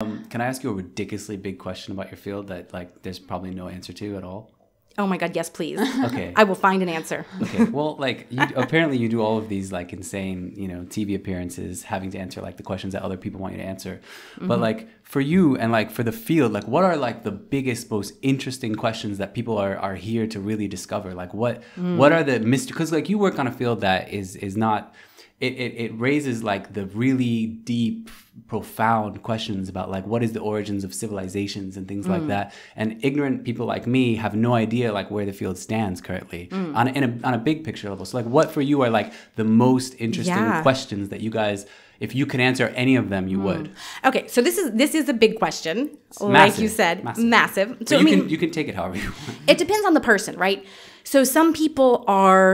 Can I ask you a ridiculously big question about your field that, like, there's probably no answer to at all? Oh my God, yes, please. Okay. I will find an answer. Okay. Well, like, you, apparently you do all of these, like, insane, you know, TV appearances, having to answer, like, the questions that other people want you to answer. Mm-hmm. But, like, for you and, like, for the field, like, what are, like, the biggest, most interesting questions that people are here to really discover? Like, what are the mystery? Because, like, you work on a field that is not... It raises, like, the really deep, profound questions about, like, what is the origins of civilizations and things like that. And ignorant people like me have no idea, like, where the field stands currently on a big picture level. So, like, what for you are, like, the most interesting questions that you guys, if you could answer any of them, you would? Okay, so this is a big question. It's like massive, you said, massive. So you, I mean, you can take it however you want. It depends on the person, right? So some people are...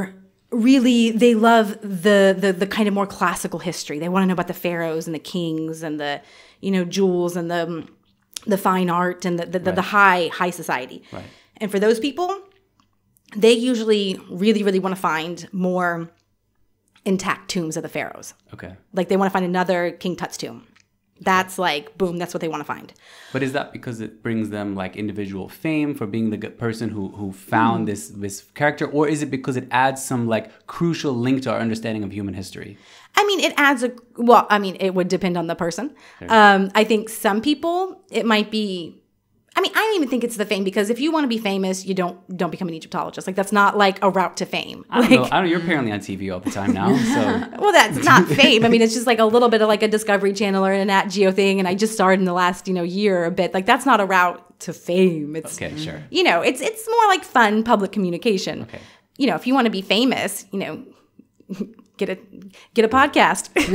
really, they love the kind of more classical history. They want to know about the pharaohs and the kings and the, you know, jewels and the fine art and the high society. Right. And for those people, they usually really want to find more intact tombs of the pharaohs. Okay. Like, they want to find another King Tut's tomb. That's like, boom, that's what they want to find. But is that because it brings them, like, individual fame for being the good person who found this character? Or is it because it adds some, like, crucial link to our understanding of human history? I mean, it adds a, well, I mean, it would depend on the person. I think some people, it might be, I mean, I don't even think it's the fame, because if you want to be famous, you don't become an Egyptologist. Like, that's not, like, a route to fame. I don't know. I don't know. You're apparently on TV all the time now. So. Well, that's not fame. I mean, it's just, like, a little bit of, like, a Discovery Channel or an Nat Geo thing. And I just started in the last, you know, year a bit. Like, that's not a route to fame. It's, okay, sure. You know, it's more like fun public communication. Okay. You know, if you want to be famous, you know, get a podcast. Okay.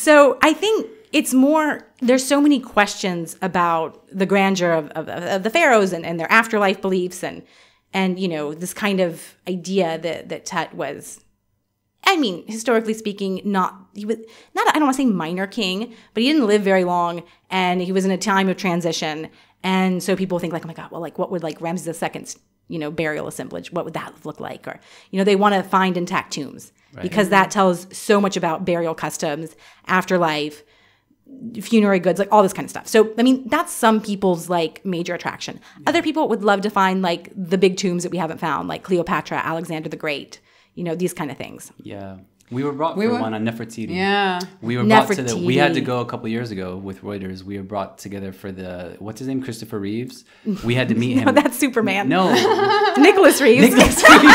So I think... it's more, there's so many questions about the grandeur of the pharaohs and their afterlife beliefs and you know, this kind of idea that Tut was, I mean, historically speaking, he was not I don't want to say minor king, but he didn't live very long, and he was in a time of transition. And so people think, like, oh my God, well, like, what would, like, Ramses II's, you know, burial assemblage, what would that look like? Or, you know, they want to find intact tombs because that tells so much about burial customs, afterlife, funerary goods, like all this kind of stuff. So, I mean, that's some people's, like, major attraction. Yeah. Other people would love to find, like, the big tombs that we haven't found, like Cleopatra, Alexander the Great, you know, these kind of things. Yeah. We were brought for one on Nefertiti. Yeah. We were brought to we had to go a couple years ago with Reuters. We were brought together for the, what's his name? Christopher Reeves. We had to meet him. No, that's Superman. No. Nicholas Reeves. Nicholas Reeves.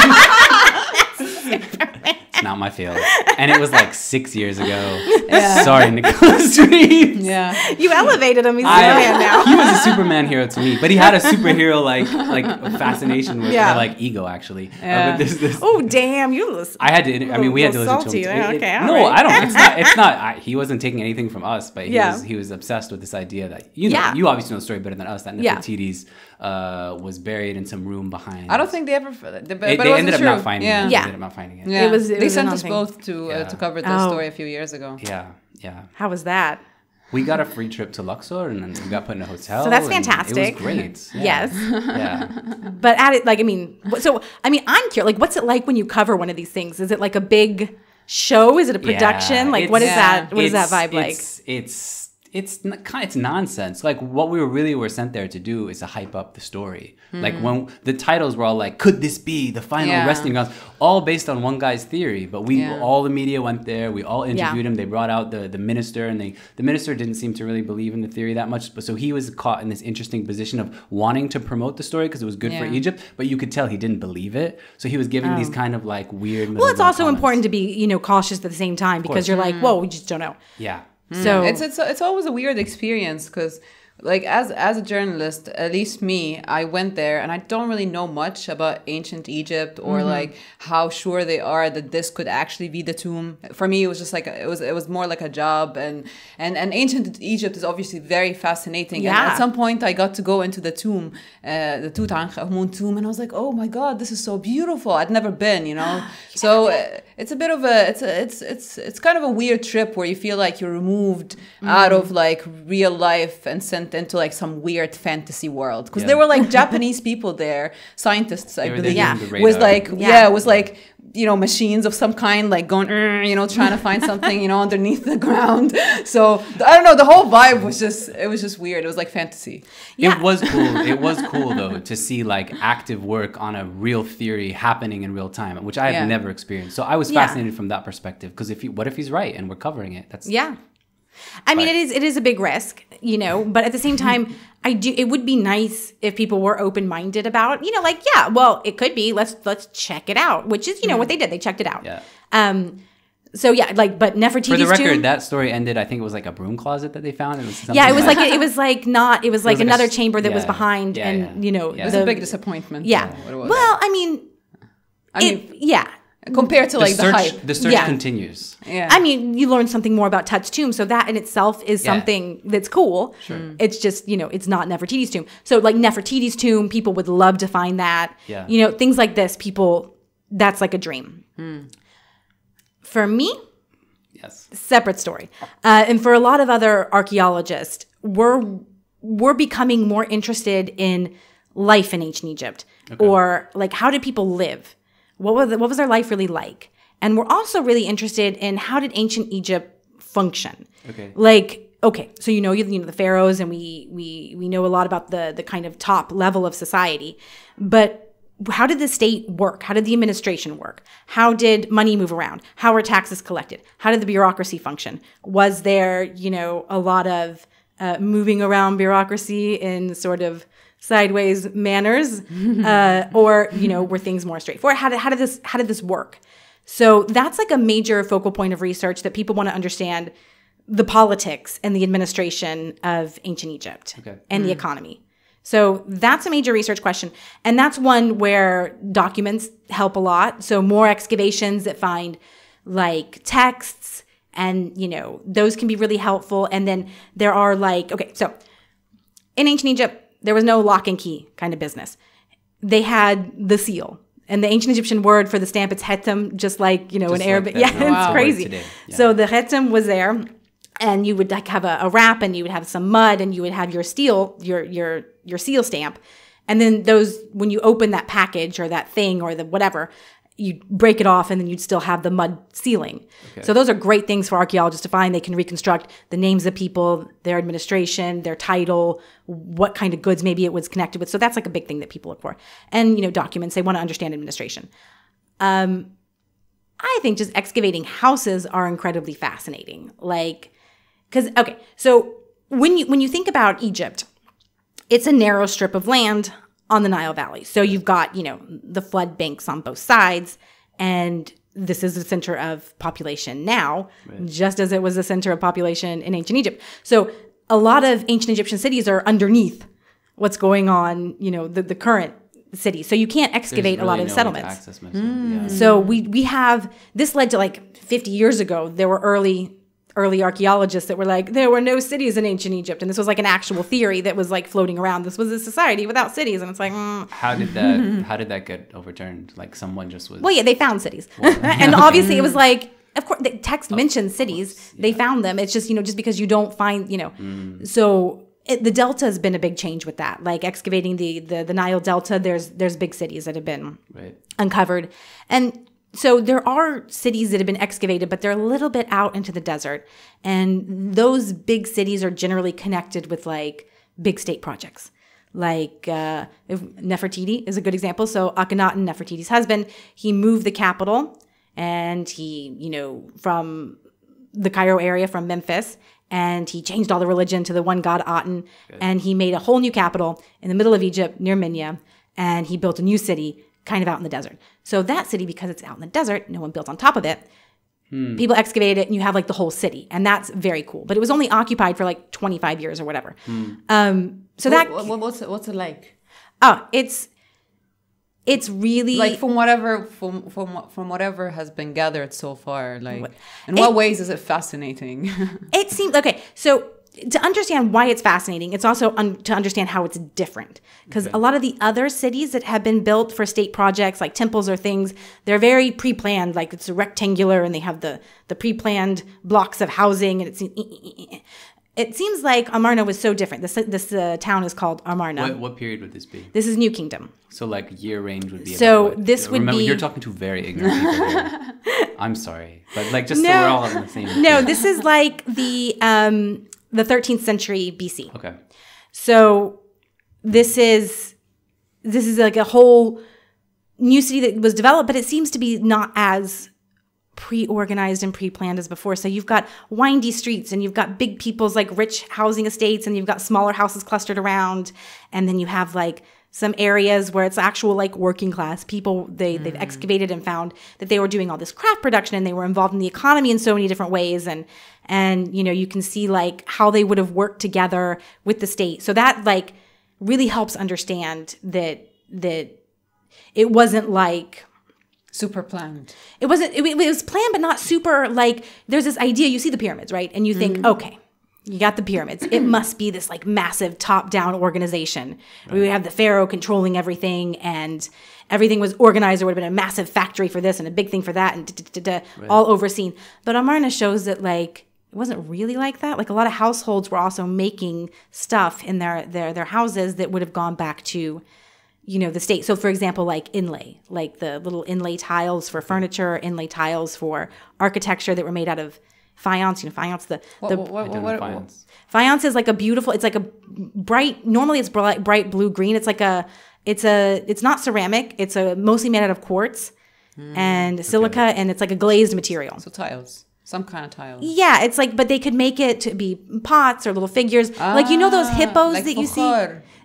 Not my field, and it was like 6 years ago. Yeah. Sorry, Nicholas Reeves. Yeah, you elevated him. He's Superman now. He was a Superman hero to me, but he had a superhero like fascination with like ego actually. Yeah. Oh damn, you listen. I had to. We had to listen salty to him. Yeah, okay, no, right. I don't. It's not. He wasn't taking anything from us, but he was obsessed with this idea that you obviously know the story better than us. That Nefertiti's was buried in some room behind. I don't think they ever. They ended up not finding it. Yeah, they ended up not finding it. Yeah, it was. They sent us both to cover the story a few years ago. Yeah, yeah. How was that? We got a free trip to Luxor, and then we got put in a hotel. So that's fantastic. It was great. Yeah. Yes. Yeah. But I'm curious. Like, what's it like when you cover one of these things? Is it like a big show? Is it a production? Like, what is that? What is that vibe like? It's nonsense. Like, what we were sent there to do is to hype up the story. Like, when the titles were all like, could this be the final resting grounds? All based on one guy's theory. But all the media went there. We all interviewed him. They brought out the minister, and the minister didn't seem to really believe in the theory that much. But so he was caught in this interesting position of wanting to promote the story because it was good for Egypt. But you could tell he didn't believe it. So he was giving these kind of like weird. Well, it's also important to be, you know, cautious at the same time because you're like, whoa, we just don't know. Yeah. So it's always a weird experience because, like, as a journalist, at least me, I went there and I don't really know much about ancient Egypt or like how sure they are that this could actually be the tomb. For me, it was just like it was more like a job, and ancient Egypt is obviously very fascinating. Yeah. And at some point, I got to go into the tomb, the Tutankhamun tomb, and I was like, oh my God, this is so beautiful. I'd never been, you know. So it's a bit of it's kind of a weird trip where you feel like you're removed out of like real life and sent into like some weird fantasy world because there were like Japanese people there, scientists I believe, with like machines of some kind, like going, trying to find something, underneath the ground. So I don't know, the whole vibe was just, it was just weird. It was like fantasy. Yeah. It was cool. It was cool though, to see like active work on a real theory happening in real time, which I have never experienced. So I was fascinated from that perspective. Cause if you, what if he's right and we're covering it? That's I mean, it is a big risk, but at the same time, it would be nice if people were open-minded about, like, yeah, well, it could be, let's check it out, which is, what they did. They checked it out. Yeah. So yeah, like, but Nefertiti's tomb. For the record, that story ended, I think it was like a broom closet that they found. It was something it was like another chamber that was behind. Yeah, and, it was a big disappointment. Yeah. Well, I mean, compared to like the hype. The search continues. Yeah. I mean, you learn something more about Tut's tomb. So that in itself is something that's cool. Sure. It's just, it's not Nefertiti's tomb. So like Nefertiti's tomb, people would love to find that. Yeah. Things like this, people, that's like a dream. Mm. For me, separate story. And for a lot of other archaeologists, we're becoming more interested in life in ancient Egypt. Okay. Or like, how did people live? What was their life really like? And we're also really interested in how did ancient Egypt function? Okay. Like, okay, so the pharaohs, and we know a lot about the kind of top level of society, but how did the state work? How did the administration work? How did money move around? How were taxes collected? How did the bureaucracy function? Was there, a lot of moving around bureaucracy in sort of sideways manners, or were things more straightforward? How did this work? So that's like a major focal point of research that people want to understand the politics and the administration of ancient Egypt and the economy. So that's a major research question, and that's one where documents help a lot. So more excavations that find like texts, and those can be really helpful. And then there are like so in ancient Egypt, there was no lock and key kind of business. They had the seal. And the ancient Egyptian word for the stamp, it's hetem, just like, in like Arabic. Yeah, it's crazy. Yeah. So the hetem was there, and you would like have a wrap, and you would have some mud, and you would have your steel, your seal stamp. And then those, when you open that package or that thing or the whatever, you break it off, and then you'd still have the mud sealing. Okay. So those are great things for archaeologists to find. They can reconstruct the names of people, their administration, their title, what kind of goods maybe it was connected with. So that's like a big thing that people look for. And, documents, they want to understand administration. I think just excavating houses are incredibly fascinating. Like, so when you think about Egypt, it's a narrow strip of land on the Nile Valley. So you've got, the flood banks on both sides, and this is the center of population now, just as it was the center of population in ancient Egypt. So a lot of ancient Egyptian cities are underneath what's going on, the current city. So you can't excavate a lot of settlements. So we have, this led to like 50 years ago, there were early archaeologists that were like, there were no cities in ancient Egypt. And this was like an actual theory that was like floating around. This was a society without cities. And it's like, How did that get overturned? Like someone just was. Well, yeah, they found cities. Well, and obviously it was like, of course, the text mentions cities. Course, yeah. They found them. It's just, just because you don't find, So the Delta has been a big change with that. Like excavating the Nile Delta, there's big cities that have been uncovered. And so there are cities that have been excavated, but they're a little bit out into the desert. And those big cities are generally connected with like big state projects. Like Nefertiti is a good example. So Akhenaten, Nefertiti's husband, he moved the capital, and he, from the Cairo area, from Memphis, and he changed all the religion to the one god Aten. And he made a whole new capital in the middle of Egypt near Minya, and he built a new city kind of out in the desert. So that city, because it's out in the desert, no one built on top of it. People excavated it, and you have like the whole city, and that's very cool. But it was only occupied for like 25 years or whatever. What's it like? Oh, it's really like from whatever has been gathered so far. Like, in what ways is it fascinating? It seems so. To understand why it's fascinating, it's also to understand how it's different. Because a lot of the other cities that have been built for state projects, like temples or things, they're very pre-planned. Like it's rectangular, and they have the pre-planned blocks of housing. And it's It seems like Amarna was so different. This town is called Amarna. What period would this be? This is New Kingdom. So like year range would be. So about, this would remember, be. You're talking to very ignorant people. I'm sorry, but like just no, so we're all on the same. No, this is like the 13th century BC. Okay. So this is like a whole new city that was developed, but it seems to be not as pre-organized and pre-planned as before. So you've got windy streets and you've got big people's like rich housing estates and you've got smaller houses clustered around. And then you have like some areas where it's actual like working class people. They've excavated and found that they were doing all this craft production and they were involved in the economy in so many different ways. And you know, you can see like how they would have worked together with the state. So that like really helps understand that it wasn't like super planned. It wasn't. It was planned, but not super. Like there's this idea. You see the pyramids, right? And you think, okay, you got the pyramids. It must be this like massive top-down organization. Right. We have the pharaoh controlling everything, and everything was organized. There would have been a massive factory for this and a big thing for that, and right. all overseen. But Amarna shows that like it wasn't really like that. Like a lot of households were also making stuff in their houses that would have gone back to, you know, the state. So for example, like inlay, like the little inlay tiles for furniture, inlay tiles for architecture that were made out of faience. You know, faience, faience is like a beautiful, it's like a bright, normally it's bright blue green. It's like it's not ceramic. It's mostly made out of quartz and silica, and it's like a glazed material. So tiles. Some kind of tiles. Yeah, it's like, but they could make it to be pots or little figures. Ah, like, you know those hippos like that you see?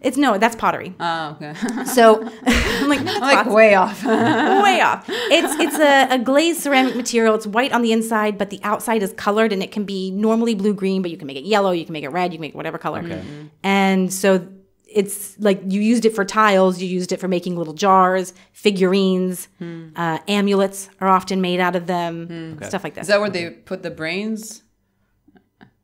It's, no, that's pottery. Oh, okay. So, I'm like, no, that's like way off. Way off. It's a glazed ceramic material. It's white on the inside, but the outside is colored, and it can be normally blue-green, but you can make it yellow, you can make it red, you can make it whatever color. Okay. And so, it's like you used it for tiles, you used it for making little jars, figurines, amulets are often made out of them, stuff like that. Is that where they put the brains?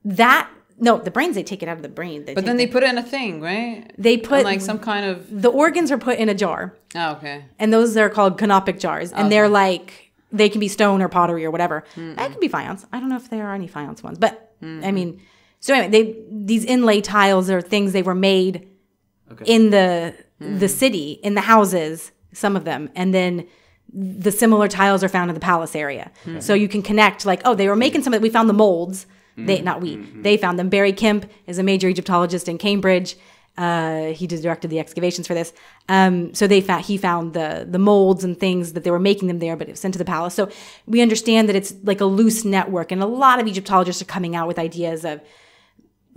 No, the brains, they take it out of the brain. But then they put it in a thing, right? They put... like some kind of... The organs are put in a jar. Oh, okay. And those are called canopic jars. And they're like, they can be stone or pottery or whatever. That could be faience. I don't know if there are any faience ones. But, I mean... So anyway, these inlay tiles are things they were made... Okay. In the city, in the houses, some of them. And then the similar tiles are found in the palace area. Okay. So you can connect like, oh, they were making some of it. We found the molds. They found them. Barry Kemp is a major Egyptologist in Cambridge. He directed the excavations for this. So he found the molds and things that they were making them there, but it was sent to the palace. So we understand that it's like a loose network. And a lot of Egyptologists are coming out with ideas of,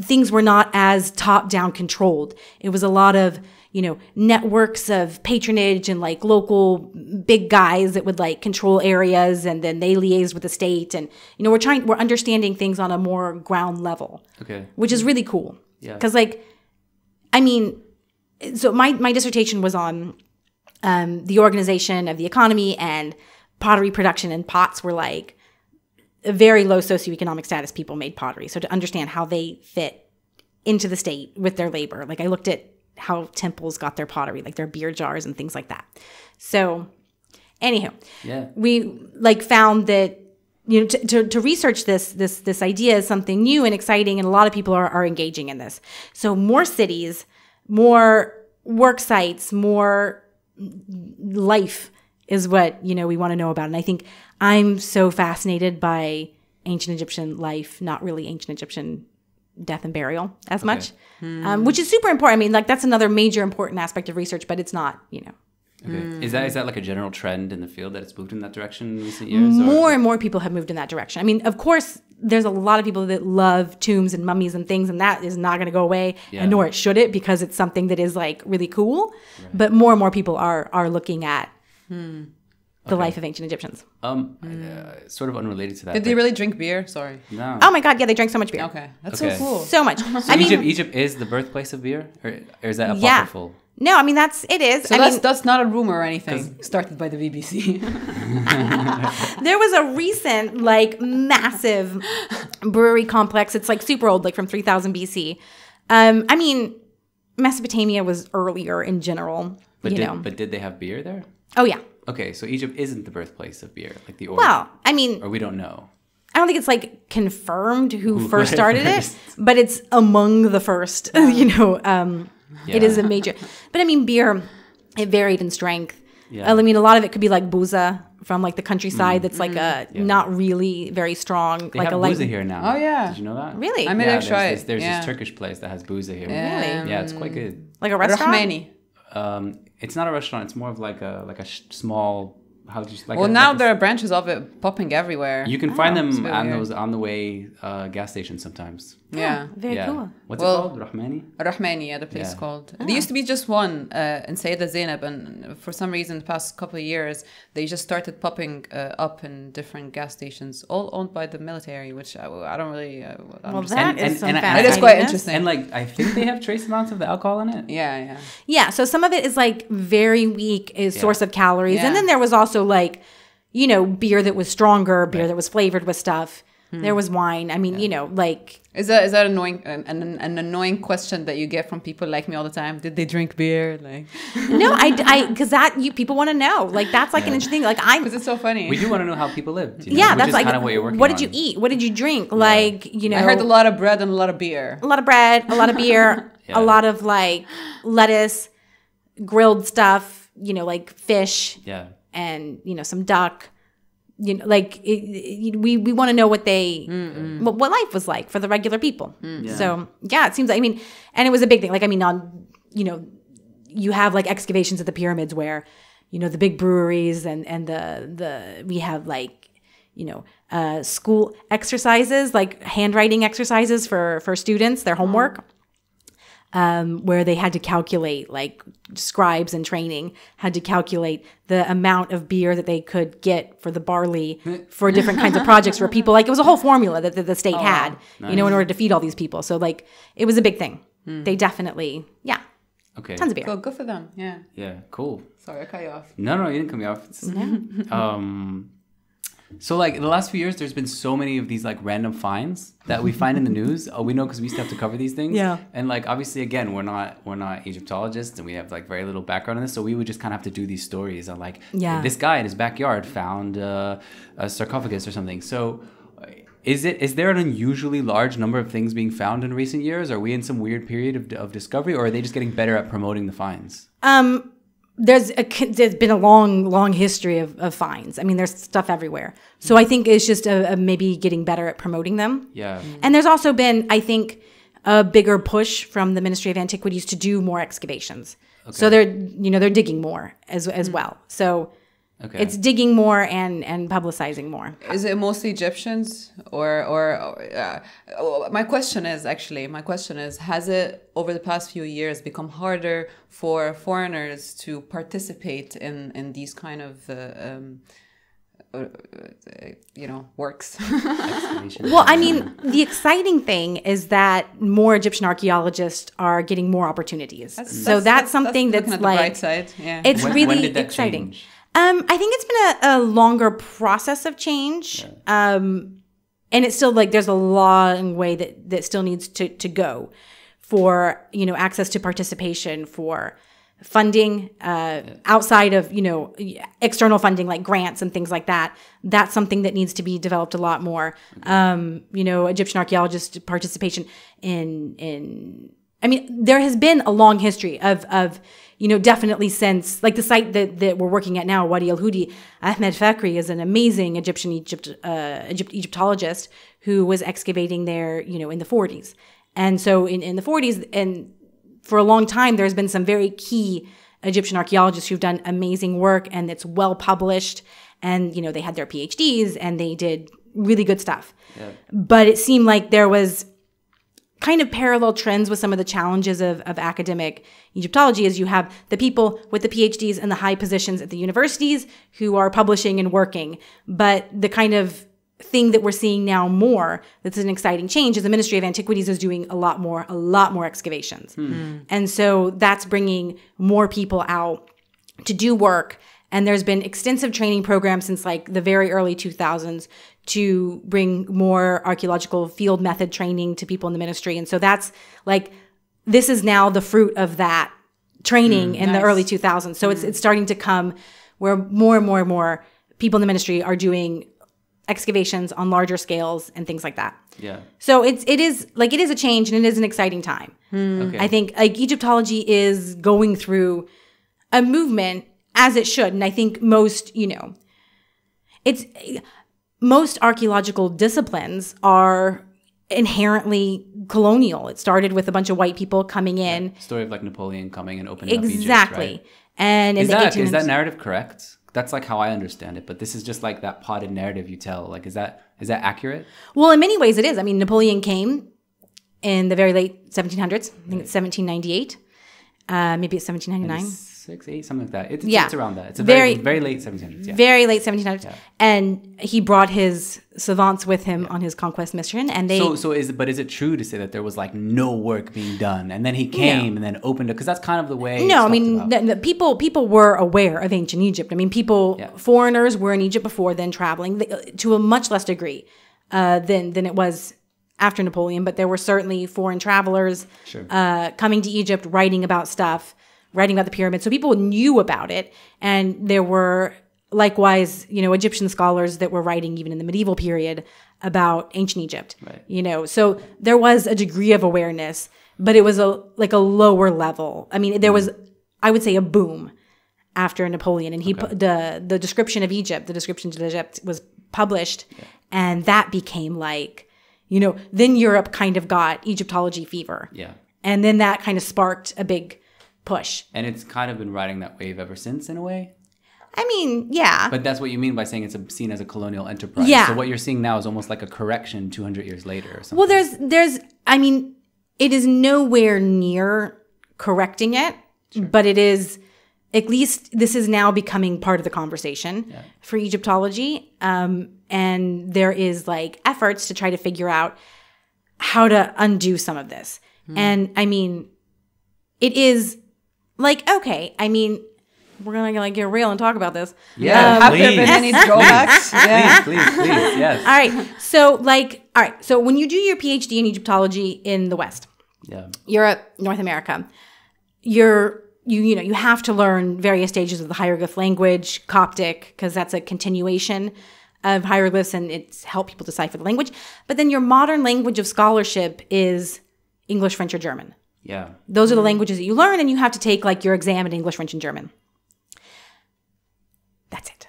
things were not as top-down controlled. It was a lot of, you know, networks of patronage and like local big guys that would like control areas, and then they liaised with the state. And you know, we're understanding things on a more ground level, which is really cool. Yeah, because like, I mean, so my dissertation was on the organization of the economy, and pottery production and pots were like. Very low socioeconomic status people made pottery. So to understand how they fit into the state with their labor. Like I looked at how temples got their pottery, like their beer jars and things like that. So anywho, we like found that, you know, to research this idea is something new and exciting, and a lot of people are engaging in this. So more cities, more work sites, more life is what, you know, we want to know about. And I think I'm so fascinated by ancient Egyptian life, not really ancient Egyptian death and burial as much, which is super important. I mean, like that's another major important aspect of research, but it's not, you know. Is that like a general trend in the field that it's moved in that direction in recent years? More and more people have moved in that direction. I mean, of course, there's a lot of people that love tombs and mummies and things, and that is not going to go away, and nor should it, because it's something that is like really cool. Right. But more and more people are looking at the life of ancient Egyptians. Sort of unrelated to that. Did they really drink beer? Sorry. No. Oh my God! Yeah, they drank so much beer. Okay, that's so cool. So much. So Egypt is the birthplace of beer, or is that apocryphal? No, I mean it is. So that's not a rumor or anything started by the BBC. There was a recent like massive brewery complex. It's like super old, like from 3000 BC. I mean, Mesopotamia was earlier in general. But did they have beer there? Oh yeah. Okay, so Egypt isn't the birthplace of beer, like the origin. Well, I mean... Or we don't know. I don't think it's like confirmed who first started it, but it's among the first, you know, it is a major, but I mean, beer, it varied in strength. Yeah. I mean, a lot of it could be like booza from like the countryside. That's like a not really very strong. They have booza here now. Oh yeah, did you know that? Really? I mean, yeah, there's this Turkish place that has booza here. Yeah. Really? Yeah, it's quite good. Like a restaurant? Rashmeni. It's not a restaurant. It's more of like a small. How do you like? Well, now there are branches of it popping everywhere. You can find them on the way gas stations sometimes. Yeah, very cool. What's it called? Rahmani. Rahmani, yeah, the place is called. There used to be just one in Sayeda Zainab, and for some reason, the past couple of years, they just started popping up in different gas stations, all owned by the military, which I don't really understand. Well, that is fascinating. It is quite interesting. And like, I think they have trace amounts of the alcohol in it. Yeah, yeah. Yeah. So some of it is like very weak source of calories, and then there was also like, you know, beer that was stronger, beer that was flavored with stuff. There was wine. I mean, you know, like... Is that annoying? An annoying question that you get from people like me all the time. Did they drink beer? Like, no, because people want to know. Like, that's like an interesting thing. Like, because it's so funny. We do want to know how people lived. You know? Yeah, that's like kind of what you're working on. What did you eat? What did you drink? Yeah. Like, you know, I heard a lot of bread and a lot of beer. A lot of bread, a lot of beer, a lot of like lettuce, grilled stuff. You know, like fish. Yeah, and you know, some duck. You know, like we want to know what they, what life was like for the regular people. Yeah. So yeah, it seems like, I mean, and it was a big thing. Like, I mean, on, you know, you have like excavations at the pyramids where, you know, the big breweries and we have like, you know, school exercises, like handwriting exercises for students, their homework, where they had to calculate, like scribes in training had to calculate the amount of beer that they could get for the barley for different kinds of projects where people, like, it was a whole formula that the state had, nice. You know, in order to feed all these people. So like, it was a big thing. They definitely, okay. Tons of beer. Cool, good for them, yeah. Yeah, cool. Sorry, I cut you off. No, you didn't cut me off. So like the last few years, there's been so many of these like random finds that we find in the news. Oh, we know because we used to have to cover these things. Yeah. And like obviously, again, we're not Egyptologists, and we have like very little background in this, so we would just kind of have to do these stories on like this guy in his backyard found a sarcophagus or something. So is there an unusually large number of things being found in recent years? Are we in some weird period of discovery, or are they just getting better at promoting the finds? There's been a long history of finds. I mean, there's stuff everywhere. So I think it's just a maybe getting better at promoting them. Yeah. And there's also been, I think, a bigger push from the Ministry of Antiquities to do more excavations. Okay. So they're digging more as well. So it's digging more and publicizing more. Is it mostly Egyptians or my question is, has it over the past few years become harder for foreigners to participate in these kind of works? Well, I mean, the exciting thing is that more Egyptian archaeologists are getting more opportunities. That's something that's like the bright side. Yeah. It's really exciting. Change? I think it's been a longer process of change. Yeah. And it's still like there's a long way that still needs to go for, you know, access to participation, for funding outside of, you know, external funding like grants and things like that. That's something that needs to be developed a lot more. You know, Egyptian archaeologist participation in I mean, there has been a long history of you know, definitely since, like the site that we're working at now, Wadi al-Hudi, Ahmed Fakri is an amazing Egyptologist who was excavating there, you know, in the 40s. And so in the 40s, and for a long time, there's been some very key Egyptian archaeologists who've done amazing work, and it's well published, and, you know, they had their PhDs, and they did really good stuff. Yeah. But it seemed like there was kind of parallel trends with some of the challenges of academic Egyptology is you have the people with the PhDs and the high positions at the universities who are publishing and working. But the kind of thing that we're seeing now more, that's an exciting change, is the Ministry of Antiquities is doing a lot more excavations. And so that's bringing more people out to do work. And there's been extensive training programs since like the very early 2000s to bring more archaeological field method training to people in the ministry. And so that's like, this is now the fruit of that training in the early 2000s. So it's starting to come where more and more people in the ministry are doing excavations on larger scales and things like that. Yeah. So it is a change, and it is an exciting time. Mm. Okay. I think Egyptology is going through a movement, as it should, and I think most, you know, most archaeological disciplines are inherently colonial. It started with a bunch of white people coming in. Yeah. Story of like Napoleon coming and opening up Egypt, right? And is that narrative correct? That's like how I understand it, but this is just like that potted narrative you tell. Like, is that accurate? Well, in many ways it is. I mean, Napoleon came in the very late 1700s. I think it's 1798. Maybe it's 1799. 6, 8, something like that. It's around that. It's a very late 1700s. Yeah. Very late 1700s. Yeah. And he brought his savants with him on his conquest mission, and they. But is it true to say that there was like no work being done, and then he came and then opened it? Because that's kind of the way. No, I mean, people were aware of ancient Egypt. I mean, foreigners were in Egypt before then, traveling to a much less degree than it was after Napoleon. But there were certainly foreign travelers coming to Egypt, writing about stuff. Writing about the pyramids. So people knew about it. And there were likewise, you know, Egyptian scholars that were writing even in the medieval period about ancient Egypt, you know, so there was a degree of awareness, but it was like a lower level. I mean, there was, I would say, a boom after Napoleon, and he the description of Egypt, was published, and that became like, you know, then Europe kind of got Egyptology fever. Yeah. And then that kind of sparked a big push. And it's kind of been riding that wave ever since, in a way. I mean, yeah. But that's what you mean by saying it's seen as a colonial enterprise. Yeah. So what you're seeing now is almost like a correction 200 years later or something. Well, I mean, it is nowhere near correcting it, but it is, at least this is now becoming part of the conversation for Egyptology. And there is like efforts to try to figure out how to undo some of this. Mm. And I mean, it is... Like, okay, I mean, we're going to like get real and talk about this. Yeah, please. Please, yes. All right. So, like, all right. So when you do your PhD in Egyptology in the West, Europe, North America, you know, you have to learn various stages of the hieroglyph language, Coptic, because that's a continuation of hieroglyphs, and it's helped people decipher the language. But then your modern language of scholarship is English, French, or German. Yeah. Those are the languages that you learn, and you have to take like your exam in English, French, and German. That's it.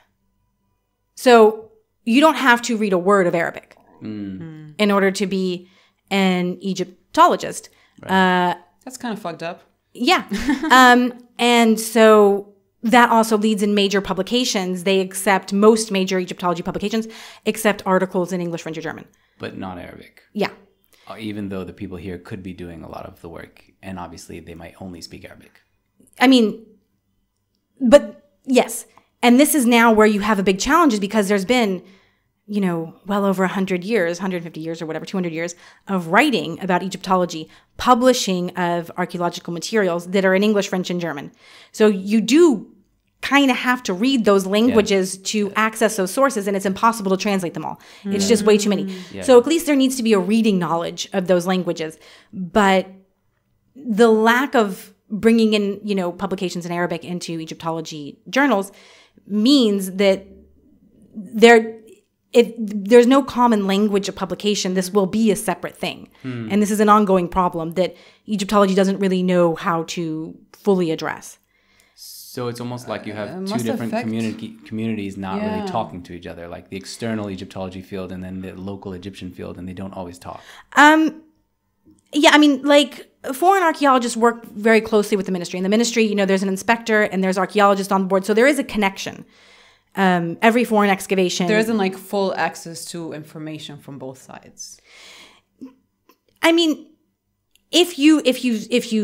So you don't have to read a word of Arabic in order to be an Egyptologist. Right. That's kind of fucked up. Yeah. And so that also leads in major publications. They accept most major Egyptology publications, except articles in English, French, or German. But not Arabic. Yeah. Even though the people here could be doing a lot of the work, and obviously they might only speak Arabic. I mean, but yes. And this is now where you have a big challenge, is because there's been, you know, well over 100 years, 150 years or whatever, 200 years of writing about Egyptology, publishing of archaeological materials that are in English, French, and German. So you do kind of have to read those languages to access those sources, and it's impossible to translate them all. It's just way too many. Yeah. So at least there needs to be a reading knowledge of those languages. But the lack of bringing in, you know, publications in Arabic into Egyptology journals means that if there's no common language of publication, this will be a separate thing. And this is an ongoing problem that Egyptology doesn't really know how to fully address. So it's almost like you have two different communities not really talking to each other, like the external Egyptology field and then the local Egyptian field, and they don't always talk. Yeah, I mean, like foreign archaeologists work very closely with the ministry. In the ministry, you know, there's an inspector and there's archaeologists on board, so there is a connection. Every foreign excavation, there isn't like full access to information from both sides. I mean, if you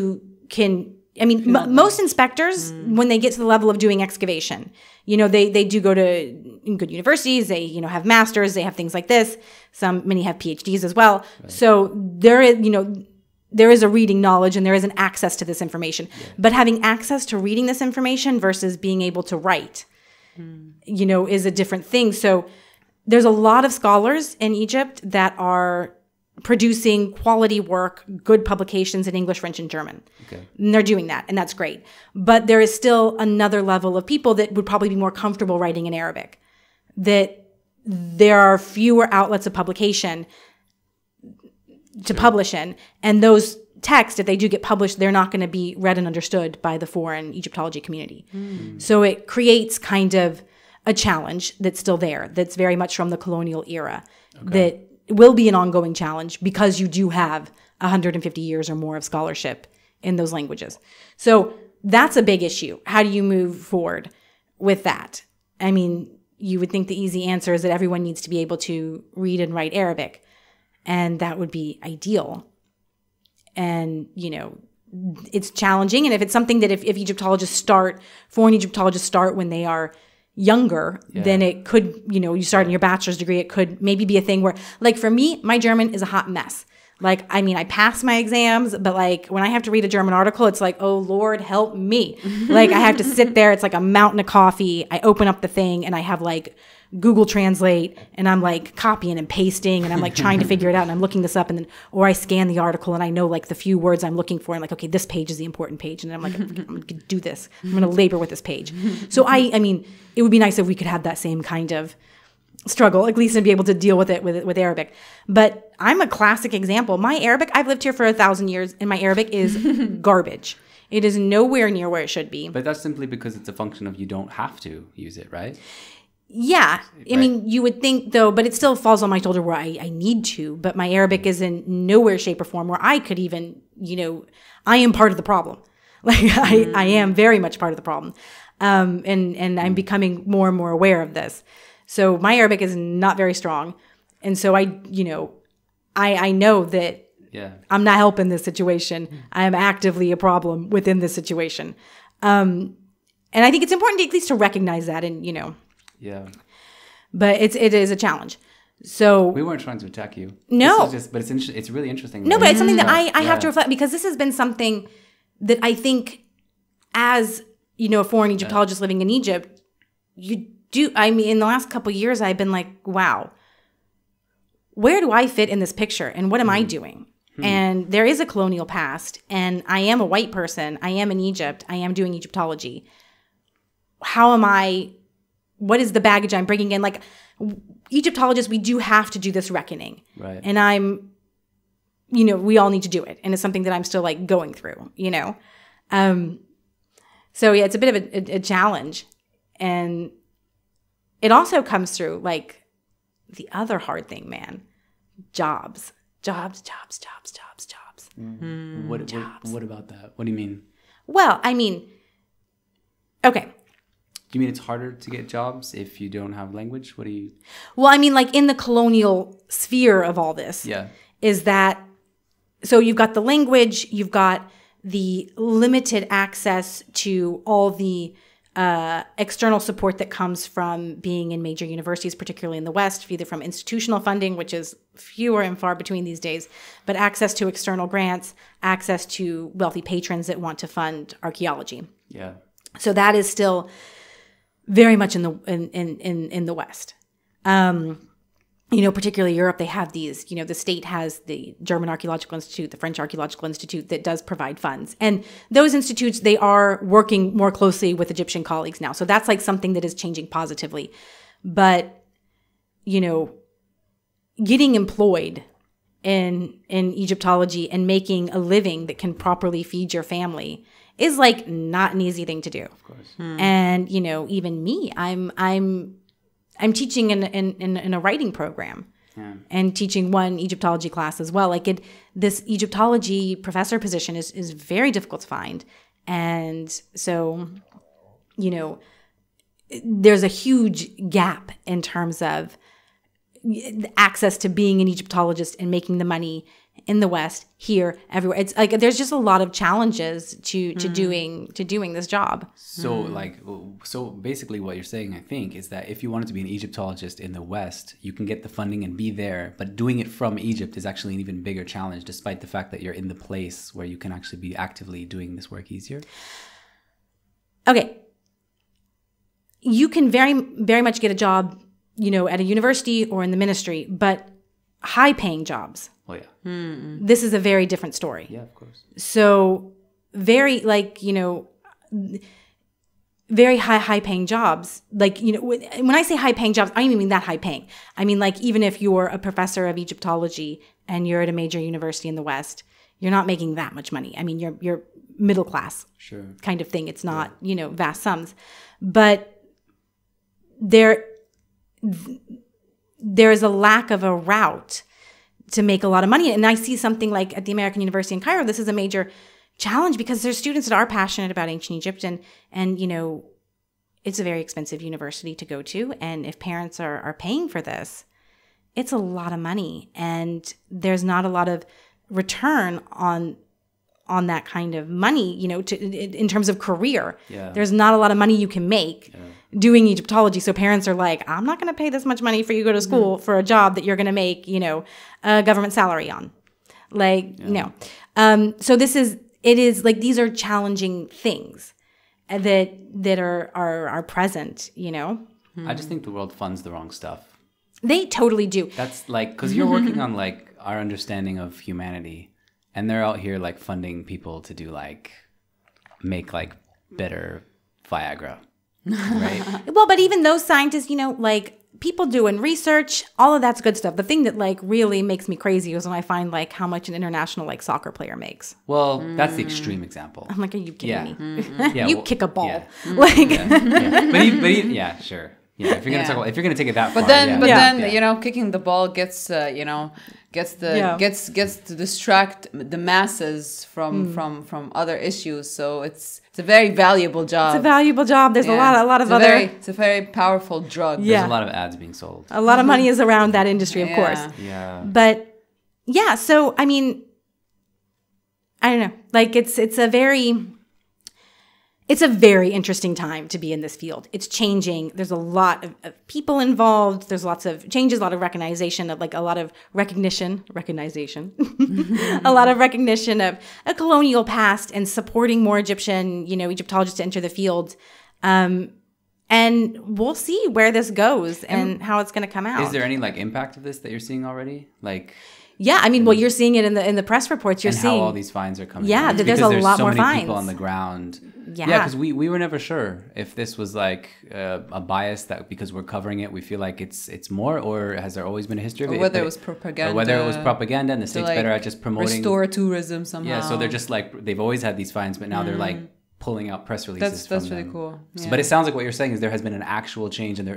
can. I mean, most inspectors, when they get to the level of doing excavation, you know, they do go to good universities. They, you know, have masters. They have things like this. Many have PhDs as well. Right. So there is, you know, there is a reading knowledge, and there is an access to this information. Yeah. But having access to reading this information versus being able to write, you know, is a different thing. So there's a lot of scholars in Egypt that are producing quality work, good publications in English, French, and German. And they're doing that, and that's great. But there is still another level of people that would probably be more comfortable writing in Arabic, that there are fewer outlets of publication to publish in. And those texts, if they do get published, they're not going to be read and understood by the foreign Egyptology community. Mm. So it creates kind of a challenge that's still there, that's very much from the colonial era, that will be an ongoing challenge because you do have 150 years or more of scholarship in those languages. So that's a big issue. How do you move forward with that? I mean, you would think the easy answer is that everyone needs to be able to read and write Arabic, and that would be ideal. And, you know, it's challenging. And if it's something that if Egyptologists start, foreign Egyptologists start when they are younger, then it could, you know, you start in your bachelor's degree, it could maybe be a thing where, like for me, my German is a hot mess. Like, I mean, I pass my exams, but like when I have to read a German article, it's like, oh, Lord, help me. Like I have to sit there. It's like a mountain of coffee. I open up the thing and I have like Google Translate, and I'm like copying and pasting, and I'm like trying to figure it out, and I'm looking this up, and then, or I scan the article and I know like the few words I'm looking for, and like, okay, this page is the important page, and I'm like, I'm gonna do this, I'm gonna labor with this page. So I mean, it would be nice if we could have that same kind of struggle, at least, and be able to deal with it with Arabic. But I'm a classic example. My Arabic, I've lived here for 1,000 years, and my Arabic is garbage. It is nowhere near where it should be. But that's simply because it's a function of you don't have to use it, right? Yeah. I mean, you would think though, but it still falls on my shoulder where I need to, but my Arabic is in nowhere, shape or form where I could even, you know, I am part of the problem. Like I am very much part of the problem. And I'm becoming more and more aware of this. So my Arabic is not very strong. And so I, you know, I know that I'm not helping this situation. I am actively a problem within this situation. And I think it's important to at least to recognize that and, you know, but it is a challenge. So we weren't trying to attack you. No, just, but it's really interesting. No, but it's something that I have to reflect, because this has been something that I think, as you know, a foreign Egyptologist living in Egypt, you do. I mean, in the last couple of years, I've been like, wow, where do I fit in this picture, and what am I doing? And there is a colonial past, and I am a white person. I am in Egypt. I am doing Egyptology. How am I? What is the baggage I'm bringing in? Like, Egyptologists, we do have to do this reckoning. Right. And I'm, you know, we all need to do it. And it's something that I'm still, like, going through, you know? So, yeah, it's a bit of a challenge. And it also comes through, like, the other hard thing, man. Jobs. Jobs, jobs, jobs, jobs, jobs. Mm-hmm. What about that? What do you mean? Well, I mean, okay. You mean it's harder to get jobs if you don't have language? What do you... Well, I mean, like in the colonial sphere of all this, is that... So you've got the language, you've got the limited access to all the external support that comes from being in major universities, particularly in the West, either from institutional funding, which is fewer and far between these days, but access to external grants, access to wealthy patrons that want to fund archaeology. Yeah. So that is still... very much in the West, you know, particularly Europe. They have these, you know, the state has the German Archaeological Institute, the French Archaeological Institute that does provide funds, and those institutes, they are working more closely with Egyptian colleagues now. So that's like something that is changing positively, but you know, getting employed in Egyptology and making a living that can properly feed your family is like not an easy thing to do. Of course. And you know, even me, I'm teaching in a writing program, and teaching one Egyptology class as well. Like this Egyptology professor position is very difficult to find, and so you know, there's a huge gap in terms of access to being an Egyptologist and making the money in the West, here, everywhere. It's like there's just a lot of challenges to doing this job. So so basically what you're saying, I think, is that if you wanted to be an Egyptologist in the West, you can get the funding and be there, but doing it from Egypt is actually an even bigger challenge, despite the fact that you're in the place where you can actually be actively doing this work easier. Okay. You can very, very much get a job, you know, at a university or in the ministry, but high-paying jobs. Oh, yeah. This is a very different story. Yeah, of course. So very, like, you know, very high-paying jobs. Like, you know, when I say high-paying jobs, I don't even mean that high-paying. I mean, like, even if you're a professor of Egyptology and you're at a major university in the West, you're not making that much money. I mean, you're middle class kind of thing. It's not, you know, vast sums. But there is a lack of a route to make a lot of money. And I see something like at the American University in Cairo, this is a major challenge because there's students that are passionate about ancient Egypt, and you know, it's a very expensive university to go to, and if parents are paying for this, it's a lot of money, and there's not a lot of return on that kind of money, you know, in terms of career. Yeah. There's not a lot of money you can make doing Egyptology, so parents are like, I'm not going to pay this much money for you to go to school for a job that you're going to make, you know, a government salary on. Like, no. So this is... It is like these are challenging things that are present, you know. I just think the world funds the wrong stuff. They totally do. That's like, because you're working on like our understanding of humanity, and they're out here like funding people to do like make like better Viagra, right? Well, but even those scientists, you know, like. People doing research, all of that's good stuff. The thing that like really makes me crazy is when I find like how much an international like soccer player makes. Well, that's the extreme example. I'm like, are you kidding me? Yeah, you kick a ball, like. But sure. Yeah, if you're gonna talk, if you're gonna take it that far. But then you know, kicking the ball gets gets to distract the masses from other issues. So it's a very valuable job. It's a valuable job. There's it's a very powerful drug. Yeah. There's a lot of ads being sold. A lot of money is around that industry, of course. Yeah. But yeah, so I mean, I don't know. Like it's a very interesting time to be in this field. It's changing. There's a lot of people involved. There's lots of changes, a lot of recognition of like a lot of recognition of a colonial past and supporting more Egyptian, you know, Egyptologists to enter the field. And we'll see where this goes and how it's going to come out. Is there any like impact of this that you're seeing already? Like, yeah, I mean, well, you're seeing it in the press reports. You're seeing how all these fines are coming. Yeah, there's a lot more fines. Because there's so many people on the ground. Yeah, because we were never sure if this was like a bias that because we're covering it, we feel like it's more, or has there always been a history of it? Whether it was propaganda. Or whether it was propaganda and the state's like better at just promoting. Restore tourism somehow. Yeah, so they're just like, they've always had these fines, but now they're like pulling out press releases from them. That's really cool. Yeah. So, but it sounds like what you're saying is there has been an actual change and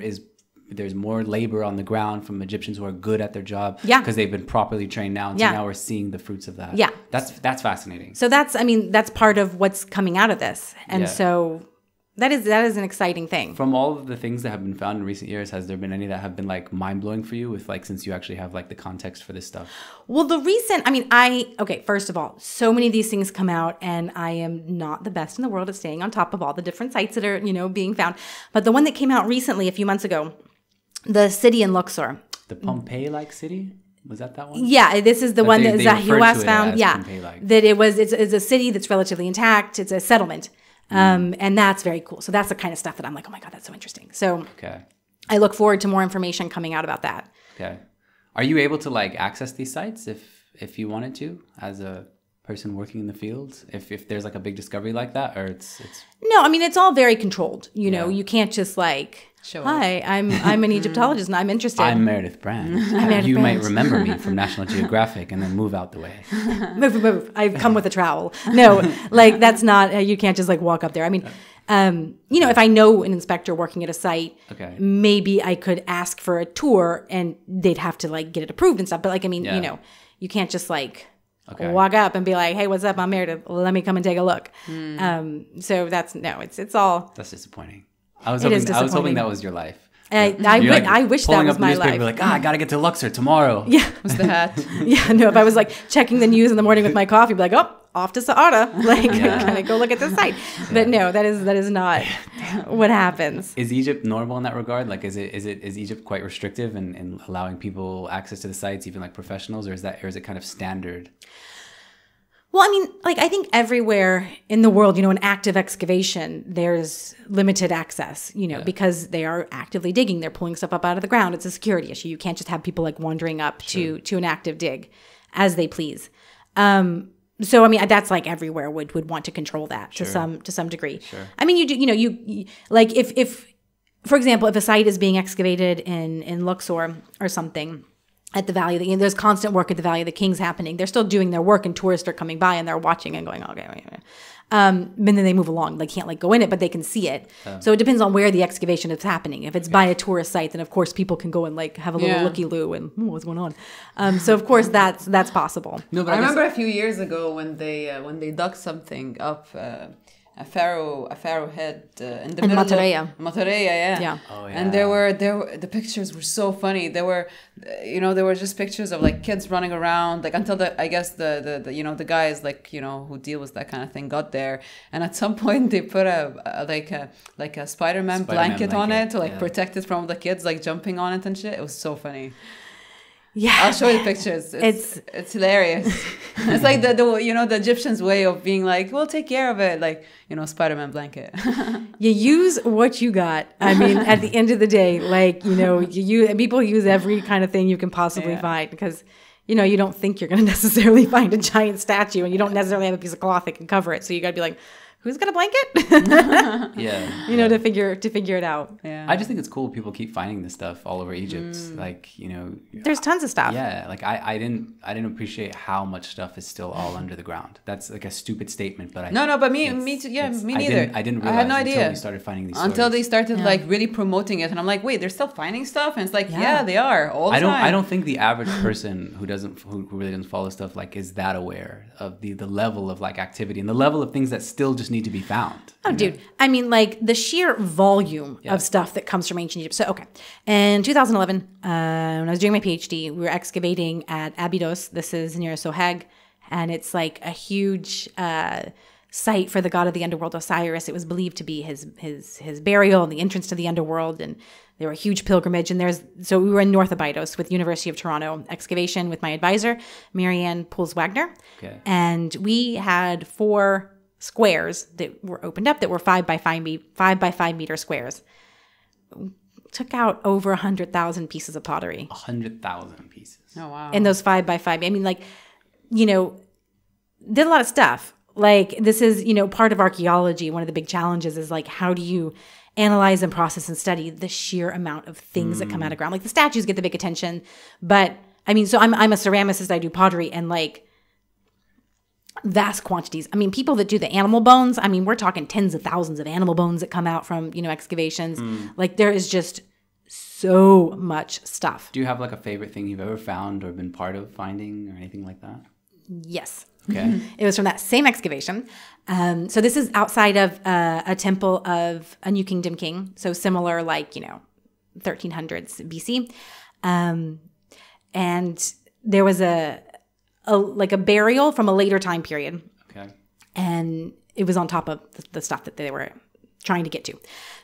there's more labor on the ground from Egyptians who are good at their job because they've been properly trained now. And so now we're seeing the fruits of that. Yeah. That's fascinating. So that's part of what's coming out of this. And so that is an exciting thing. From all of the things that have been found in recent years, has there been any that have been like mind blowing for you with like, since you actually have like the context for this stuff? Well, first of all, so many of these things come out and I am not the best in the world at staying on top of all the different sites that are, you know, being found. But the one that came out recently, a few months ago, the city in Luxor. The Pompeii-like city? Was that one? Yeah, this is the one that Zahi Hawass found. Yeah, that it's a city that's relatively intact. It's a settlement. And that's very cool. So that's the kind of stuff that I'm like, oh my God, that's so interesting. So I look forward to more information coming out about that. Okay. Are you able to like access these sites if you wanted to as a person working in the field, if there's like a big discovery like that? Or it's... No, I mean, it's all very controlled. You know, you can't just like... Sure. Hi, I'm an Egyptologist and I'm interested. I'm Meredith Brand. You might remember me from National Geographic and then move out the way. Move. I've come with a trowel. No, like that's not, you can't just like walk up there. I mean, you know, if I know an inspector working at a site, maybe I could ask for a tour and they'd have to like get it approved and stuff. But like, I mean, you know, you can't just like walk up and be like, hey, what's up? I'm Meredith. Let me come and take a look. So that's, no, it's all. That's disappointing. I was hoping that was your life. I wish that was my life. You're like, I got to get to Luxor tomorrow. Yeah. Was the hat. No, if I was like checking the news in the morning with my coffee, I'd be like, oh, off to Saqqara. Like, can I go look at this site? But no, that is not what happens. Is Egypt normal in that regard? Like, is Egypt quite restrictive in allowing people access to the sites, even like professionals, or is it kind of standard? Well, I mean, like, I think everywhere in the world, you know, an active excavation, there's limited access, you know, because they are actively digging. They're pulling stuff up out of the ground. It's a security issue. You can't just have people like wandering up to an active dig as they please. So I mean, that's like everywhere would want to control that sure. to some degree. Sure. I mean, you do, you know, you like if for example, if a site is being excavated in Luxor or something at the Valley of the, you know, there's constant work at the Valley of the Kings happening. They're still doing their work, and tourists are coming by and they're watching and going, okay, wait. And then they move along. They can't like go in it, but they can see it. So it depends on where the excavation is happening. If it's by a tourist site, then of course people can go and like have a little looky-loo and what's going on. So of course that's possible. No, but I remember a few years ago when they dug something up. A pharaoh head in the middle of Matareya, and there were the pictures were so funny. There were, you know, there were just pictures of like kids running around, like until the, I guess the you know, the guys like, you know, who deal with that kind of thing got there, and at some point they put a Spider-Man blanket on it to like protect it from the kids like jumping on it and shit. It was so funny. Yeah, I'll show you the pictures. It's hilarious. It's like the you know, the Egyptians' way of being like, we'll take care of it, like, you know, Spider-Man blanket. You use what you got. I mean, at the end of the day, like, you know, people use every kind of thing you can possibly find, because, you know, you don't think you're going to necessarily find a giant statue, and you don't necessarily have a piece of cloth that can cover it. So you got to be like, who's got a blanket? You know, to figure it out. Yeah. I just think it's cool people keep finding this stuff all over Egypt. Like, you know, there's tons of stuff. Yeah, like I didn't appreciate how much stuff is still all under the ground. That's like a stupid statement, but but me too. Yeah, me neither. I didn't realize. I had no idea until we started finding these stories. Until they started like really promoting it, and I'm like, wait, they're still finding stuff, and it's like, yeah they are all the time. I don't think the average person who really doesn't follow stuff like is that aware of the level of like activity and the level of things that still just need to be found. Oh, dude. I mean, like the sheer volume of stuff that comes from ancient Egypt. So, okay. In 2011, when I was doing my PhD, we were excavating at Abydos. This is near Sohag. And it's like a huge site for the god of the underworld, Osiris. It was believed to be his burial and the entrance to the underworld. And there were a huge pilgrimage. And so we were in North Abydos with University of Toronto excavation with my advisor, Marianne Pools-Wagner. Okay. And we had four squares that were opened up that were 5 by 5 meter squares. Took out over 100,000 pieces of pottery. 100,000 pieces. Oh wow! And those 5 by 5. I mean, like, you know, did a lot of stuff. Like this is, you know, part of archaeology. One of the big challenges is like, how do you analyze and process and study the sheer amount of things that come out of ground? Like the statues get the big attention, but I mean, so I'm a ceramicist. I do pottery and like. Vast quantities. I mean, people that do the animal bones, I mean, we're talking tens of thousands of animal bones that come out from, you know, excavations. Like there is just so much stuff. Do you have like a favorite thing you've ever found or been part of finding or anything like that? Yes. Okay. It was from that same excavation. So this is outside of a temple of a New Kingdom king. So similar, like, you know, 1300s BC. And there was like a burial from a later time period. Okay. And it was on top of the stuff that they were trying to get to.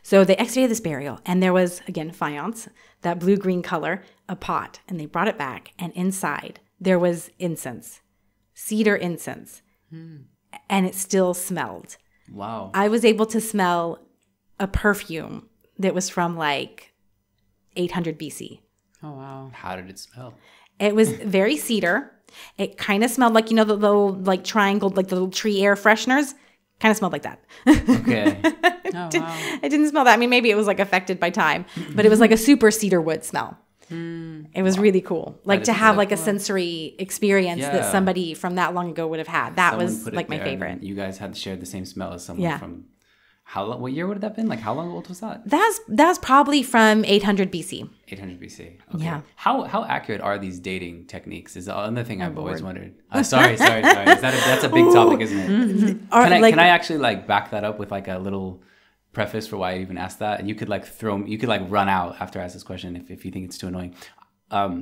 So they excavated this burial, and there was, again, faience, that blue-green color, a pot, and they brought it back, and inside there was incense, cedar incense, and it still smelled. Wow. I was able to smell a perfume that was from like 800 BC. Oh, wow. How did it smell? It was very cedar. It kind of smelled like, you know, the little like triangle, like the little tree air fresheners. Kind of smelled like that. Okay. Oh, wow. It didn't smell that. I mean, maybe it was like affected by time, but it was like a super cedar wood smell. It was really cool. Like to have like a sensory experience that somebody from that long ago would have had. That was like my favorite. You guys had shared the same smell as someone from how long? What year would that have been? Like how long old was that? That's probably from 800 BC. 800 BC. Okay. Yeah. How accurate are these dating techniques? Is another thing I've always wondered. Sorry. That's a big topic, isn't it? Can I actually like back that up with like a little preface for why I even asked that? And you could like run out after I ask this question if you think it's too annoying.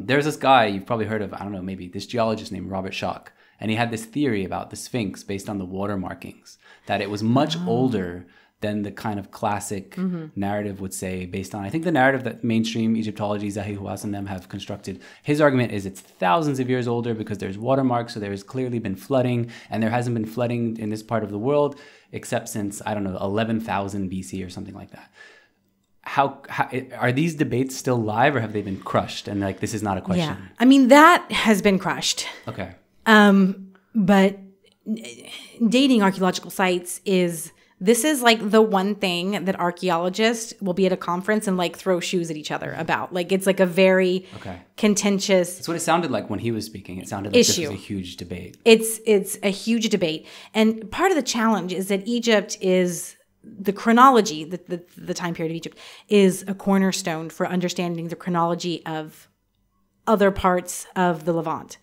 There's this guy you've probably heard of. I don't know, maybe this geologist named Robert Schoch, and he had this theory about the Sphinx based on the water markings that it was much older than the kind of classic narrative would say, based on, I think, the narrative that mainstream Egyptology, Zahi Hawass and them have constructed. His argument is it's thousands of years older because there's watermarks, so there's clearly been flooding, and there hasn't been flooding in this part of the world except since, I don't know, 11,000 BC or something like that. How are these debates still live, or have they been crushed? And like, this is not a question. Yeah, I mean, that has been crushed. Okay. But dating archaeological sites is, this is like the one thing that archaeologists will be at a conference and like throw shoes at each other about. Like it's like a very contentious. That's what it sounded like when he was speaking. It sounded like this was a huge debate. It's a huge debate. And part of the challenge is that Egypt is, the chronology, the time period of Egypt is a cornerstone for understanding the chronology of other parts of the Levant.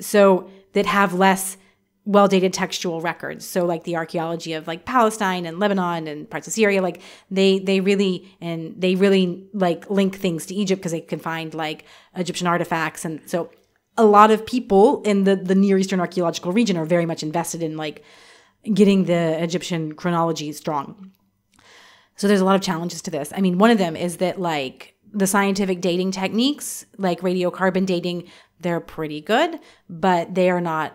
So that have less well-dated textual records. So like the archaeology of like Palestine and Lebanon and parts of Syria, like they really like link things to Egypt because they can find like Egyptian artifacts. And so a lot of people in the Near Eastern archaeological region are very much invested in like getting the Egyptian chronology strong. So there's a lot of challenges to this. I mean, one of them is that like the scientific dating techniques, like radiocarbon dating, they're pretty good, but they are not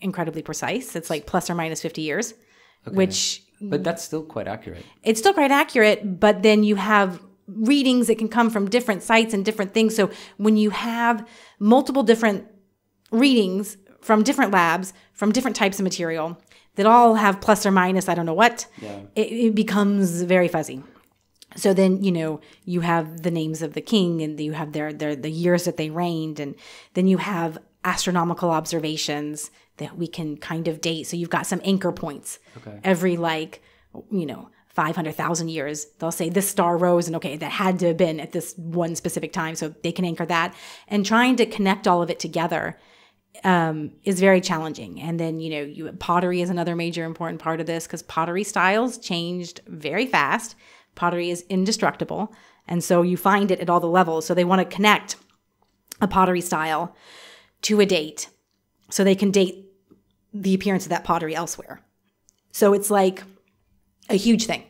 incredibly precise. It's like plus or minus 50 years, which... But that's still quite accurate. It's still quite accurate, but then you have readings that can come from different sites and different things. So when you have multiple different readings from different labs, from different types of material that all have plus or minus, I don't know what, it becomes very fuzzy. So then, you know, you have the names of the king and you have the years that they reigned, and then you have astronomical observations that we can kind of date. So you've got some anchor points. Every like, you know, 500,000 years, they'll say this star rose and okay, that had to have been at this one specific time. So they can anchor that. And trying to connect all of it together is very challenging. And then, you know, pottery is another major important part of this because pottery styles changed very fast. Pottery is indestructible, and so you find it at all the levels. So they want to connect a pottery style to a date so they can date the appearance of that pottery elsewhere. So it's like a huge thing.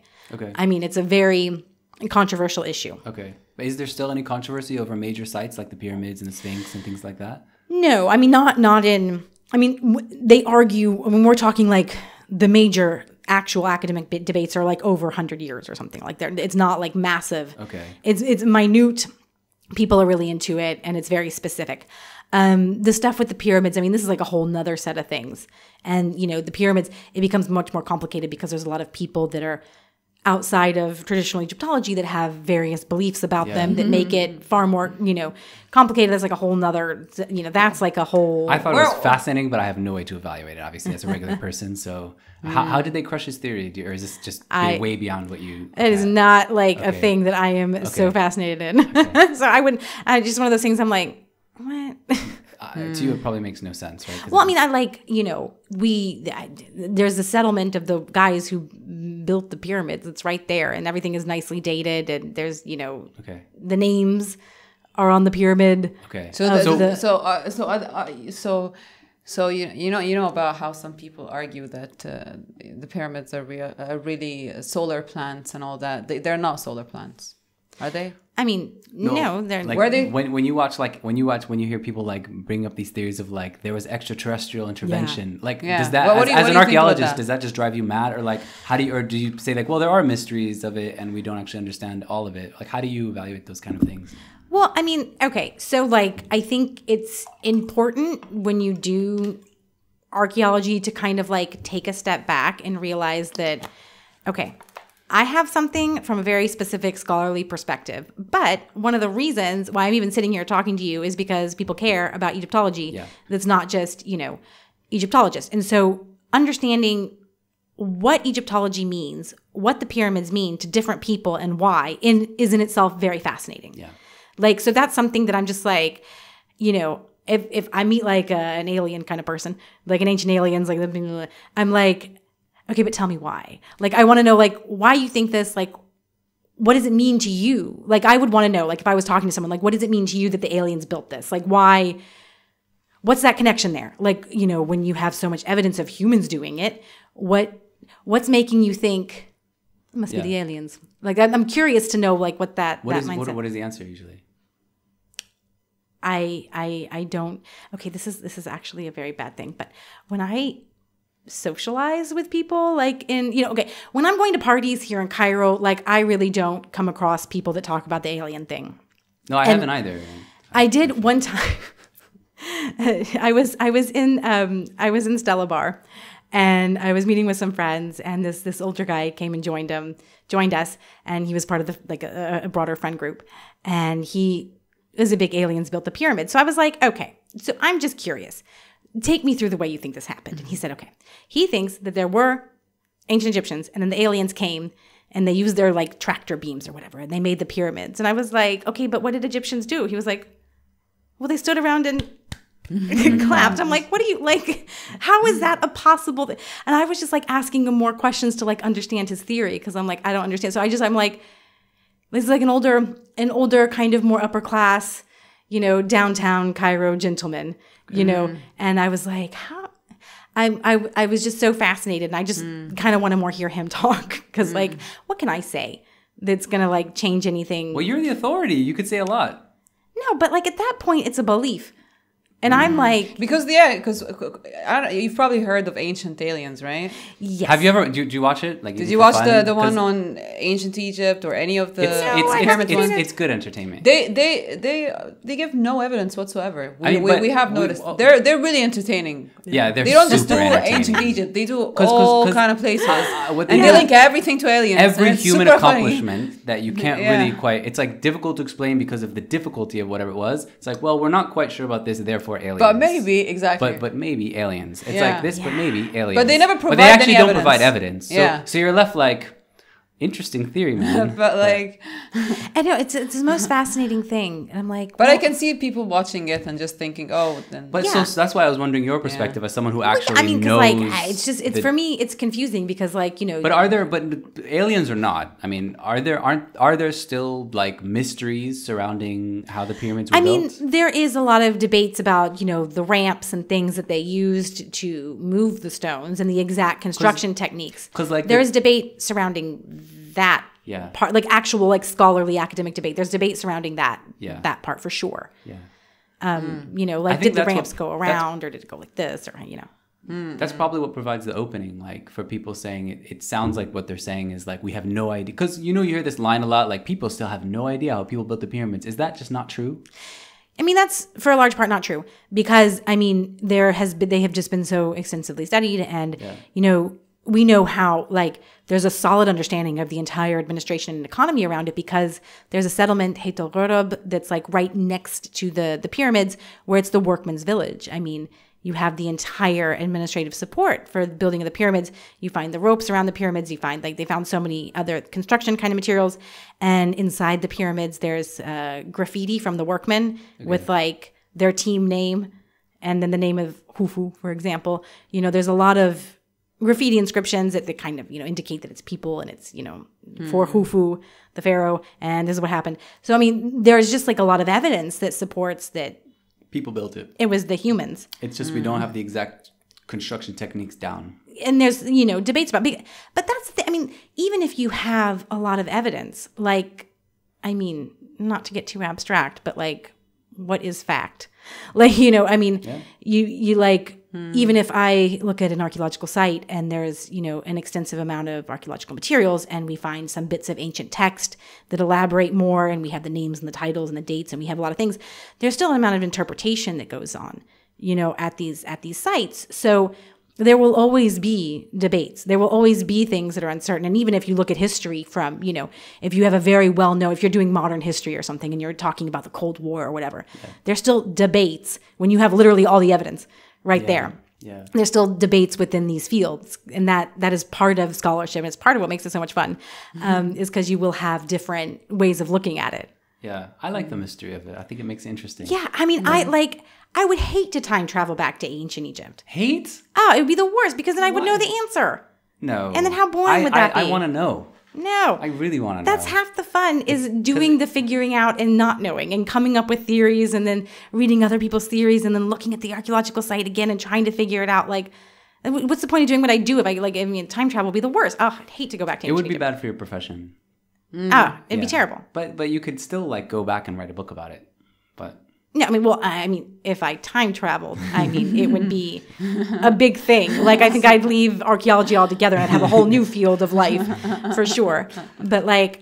I mean, it's a very controversial issue. But is there still any controversy over major sites like the pyramids and the Sphinx and things like that? No, I mean, not in, I mean, they argue, when we're talking like the major actual academic debates are like over 100 years or something like that. It's not like massive. It's minute. People are really into it, and it's very specific. The stuff with the pyramids, I mean, this is like a whole nother set of things. And, you know, the pyramids, it becomes much more complicated because there's a lot of people that are outside of traditional Egyptology that have various beliefs about them that make it far more, you know, complicated. That's like a whole nother, you know, that's like a whole I thought it was fascinating, but I have no way to evaluate it, obviously, as a regular person. So how did they crush this theory? Or is this just way beyond what you... It is not like a thing that I am so fascinated in. So I wouldn't, just one of those things I'm like, what? To you, it probably makes no sense, right? Well, I mean, I like, you know, there's the settlement of the guys who built the pyramids. It's right there, and everything is nicely dated, and there's, you know, the names are on the pyramid. So you know about how some people argue that the pyramids are really solar plants and all that. They're not solar plants, are they? I mean, no, they're like, when you hear people like bring up these theories of like there was extraterrestrial intervention, like does that as an archaeologist, does that just drive you mad? Or like how do you, or do you say like, well, there are mysteries of it and we don't actually understand all of it? Like how do you evaluate those kind of things? Well, I mean, so like I think it's important when you do archaeology to kind of like take a step back and realize that, I have something from a very specific scholarly perspective, but one of the reasons why I'm even sitting here talking to you is because people care about Egyptology. That's not just, you know, Egyptologists. And so understanding what Egyptology means, what the pyramids mean to different people and why is in itself very fascinating. Like, so that's something that I'm just like, you know, if I meet like an alien kind of person, like an ancient aliens, like I'm like, okay, but tell me why. Like, I want to know, like, why you think this, like, what does it mean to you? Like, I would want to know, like, if I was talking to someone, like, what does it mean to you that the aliens built this? Like, why, what's that connection there? Like, you know, when you have so much evidence of humans doing it, what's making you think it must be the aliens? Like, I'm curious to know, like, what that, that mindset. What is the answer usually? I don't, this is actually a very bad thing, but when I socialize with people, like in, you know, when I'm going to parties here in Cairo, like I really don't come across people that talk about the alien thing. No, I haven't either. I did one time I was in Stella Bar, and I was meeting with some friends, and this older guy came and joined us, and he was part of the a broader friend group, and he was a big aliens built the pyramid. So I was like, okay, so I'm just curious. Take me through the way you think this happened. And he said, okay, he thinks that there were ancient Egyptians, and then the aliens came, and they used their tractor beams or whatever, and they made the pyramids. And I was like, okay, but what did Egyptians do? He was like, well, they stood around and clapped. I'm like, what do you how is that a possible thing? And I was just asking him more questions to understand his theory, because I'm like, I don't understand. So I'm like, this is an older kind of more upper class, downtown Cairo gentleman, you know. And I was like, how? I was just so fascinated, and I just kind of want to hear him talk, because what can I say that's gonna change anything? Well, you're the authority. You could say a lot. No, but at that point, it's a belief, and I'm like, because you've probably heard of Ancient Aliens, right? Yes. Have you ever? Do you watch it? Did you watch the one on Ancient Egypt or any of the? It's good entertainment. They give no evidence whatsoever. We have noticed they're really entertaining. Yeah, they don't just do Ancient Egypt. They do all kind of places, and they link everything to aliens. Every human accomplishment that you can't really quite. It's difficult to explain because of the difficulty of whatever it was. It's well, we're not quite sure about this. Therefore, aliens. But maybe exactly. But maybe aliens. It's but maybe aliens. But they never provide. But they actually don't provide evidence. So, so you're left interesting theory, man. I know it's the most fascinating thing, and I'm like. But I can see people watching it and just thinking, oh. Then. But so that's why I was wondering your perspective as someone who actually knows. It's just for me it's confusing because But are there? But aliens or not? I mean, are there still mysteries surrounding how the pyramids were built? I mean, there is a lot of debates about the ramps and things that they used to move the stones and the exact construction techniques. Because there is debate surrounding that part, actual scholarly academic debate. There's debate surrounding that that part for sure. Yeah, you know, did the ramps go around or did it go like this or That's probably what provides the opening, for people saying it sounds like what they're saying is we have no idea, because you hear this line a lot, people still have no idea how people built the pyramids. Is that just not true? I mean, that's for a large part not true, because they have just been so extensively studied, and we know how, there's a solid understanding of the entire administration and economy around it, because there's a settlement, Hayt al-Ghurab, that's, right next to the pyramids, where it's the workman's village. I mean, you have the entire administrative support for the building of the pyramids. You find the ropes around the pyramids. You find, they found so many other construction kind of materials. And inside the pyramids, there's graffiti from the workmen with, their team name and then the name of Khufu, for example. There's a lot of graffiti inscriptions that kind of, indicate that it's people and it's, for Khufu, the pharaoh, and this is what happened. So, I mean, there's just a lot of evidence that supports that. People built it. It was the humans. It's just we don't have the exact construction techniques down. And there's, debates about, but that's the thing. I mean, even if you have a lot of evidence, I mean, not to get too abstract, but what is fact? I mean, even if I look at an archaeological site and there's, an extensive amount of archaeological materials and we find some bits of ancient text that elaborate more and we have the names and the titles and the dates and we have a lot of things, there's still an amount of interpretation that goes on, at these sites. So there will always be debates. There will always be things that are uncertain. And even if you look at history from, if you have a very well-known, if you're doing modern history or something and you're talking about the Cold War or whatever, there's still debates when you have literally all the evidence. Right there. There's still debates within these fields, and that is part of scholarship. And it's part of what makes it so much fun, is because you will have different ways of looking at it. Yeah, I like the mystery of it. I think it makes it interesting. Yeah, I mean, I would hate to time travel back to ancient Egypt. Hate? Oh, it would be the worst, because then I would know the answer. No. And then how boring would that be? I want to know. No. I really want to know. That's half the fun, is doing the figuring out and not knowing and coming up with theories and then reading other people's theories and then looking at the archaeological site again and trying to figure it out. What's the point of doing what I do if time travel would be the worst? Oh, I'd hate to go back to ancient Egypt. It would be bad for your profession. It'd be terrible. But you could still go back and write a book about it. But no, I mean, well, I mean, if I time traveled, I mean, it would be a big thing. I think I'd leave archaeology altogether and have a whole new field of life for sure. But I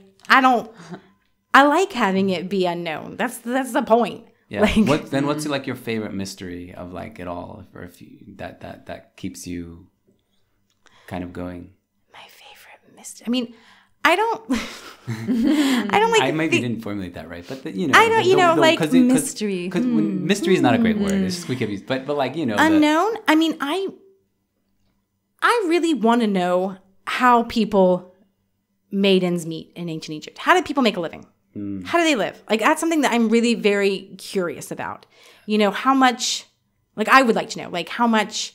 like having it be unknown. That's the point. Yeah. Like, what's like your favorite mystery of like it all, or if you, that keeps you kind of going? My favorite mystery. I mean, I don't. I maybe didn't formulate that right, but mystery. Because mystery is not a great word. It's just, we could use, but like, you know, unknown. I mean, I really want to know how people made ends meet in ancient Egypt. How did people make a living? How do they live? Like, that's something that I'm really very curious about. You know, how much, like, I would like to know, like, how much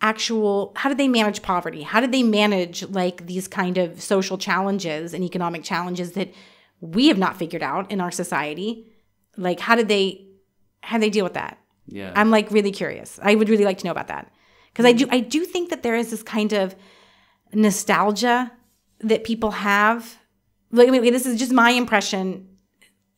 actual, how did they manage poverty? How did they manage, like, these kind of social challenges and economic challenges that we have not figured out in our society? Like, how did they deal with that? Yeah. I'm, like, really curious. I would really like to know about that. Because I do think that there is this kind of nostalgia that people have. Like, this is just my impression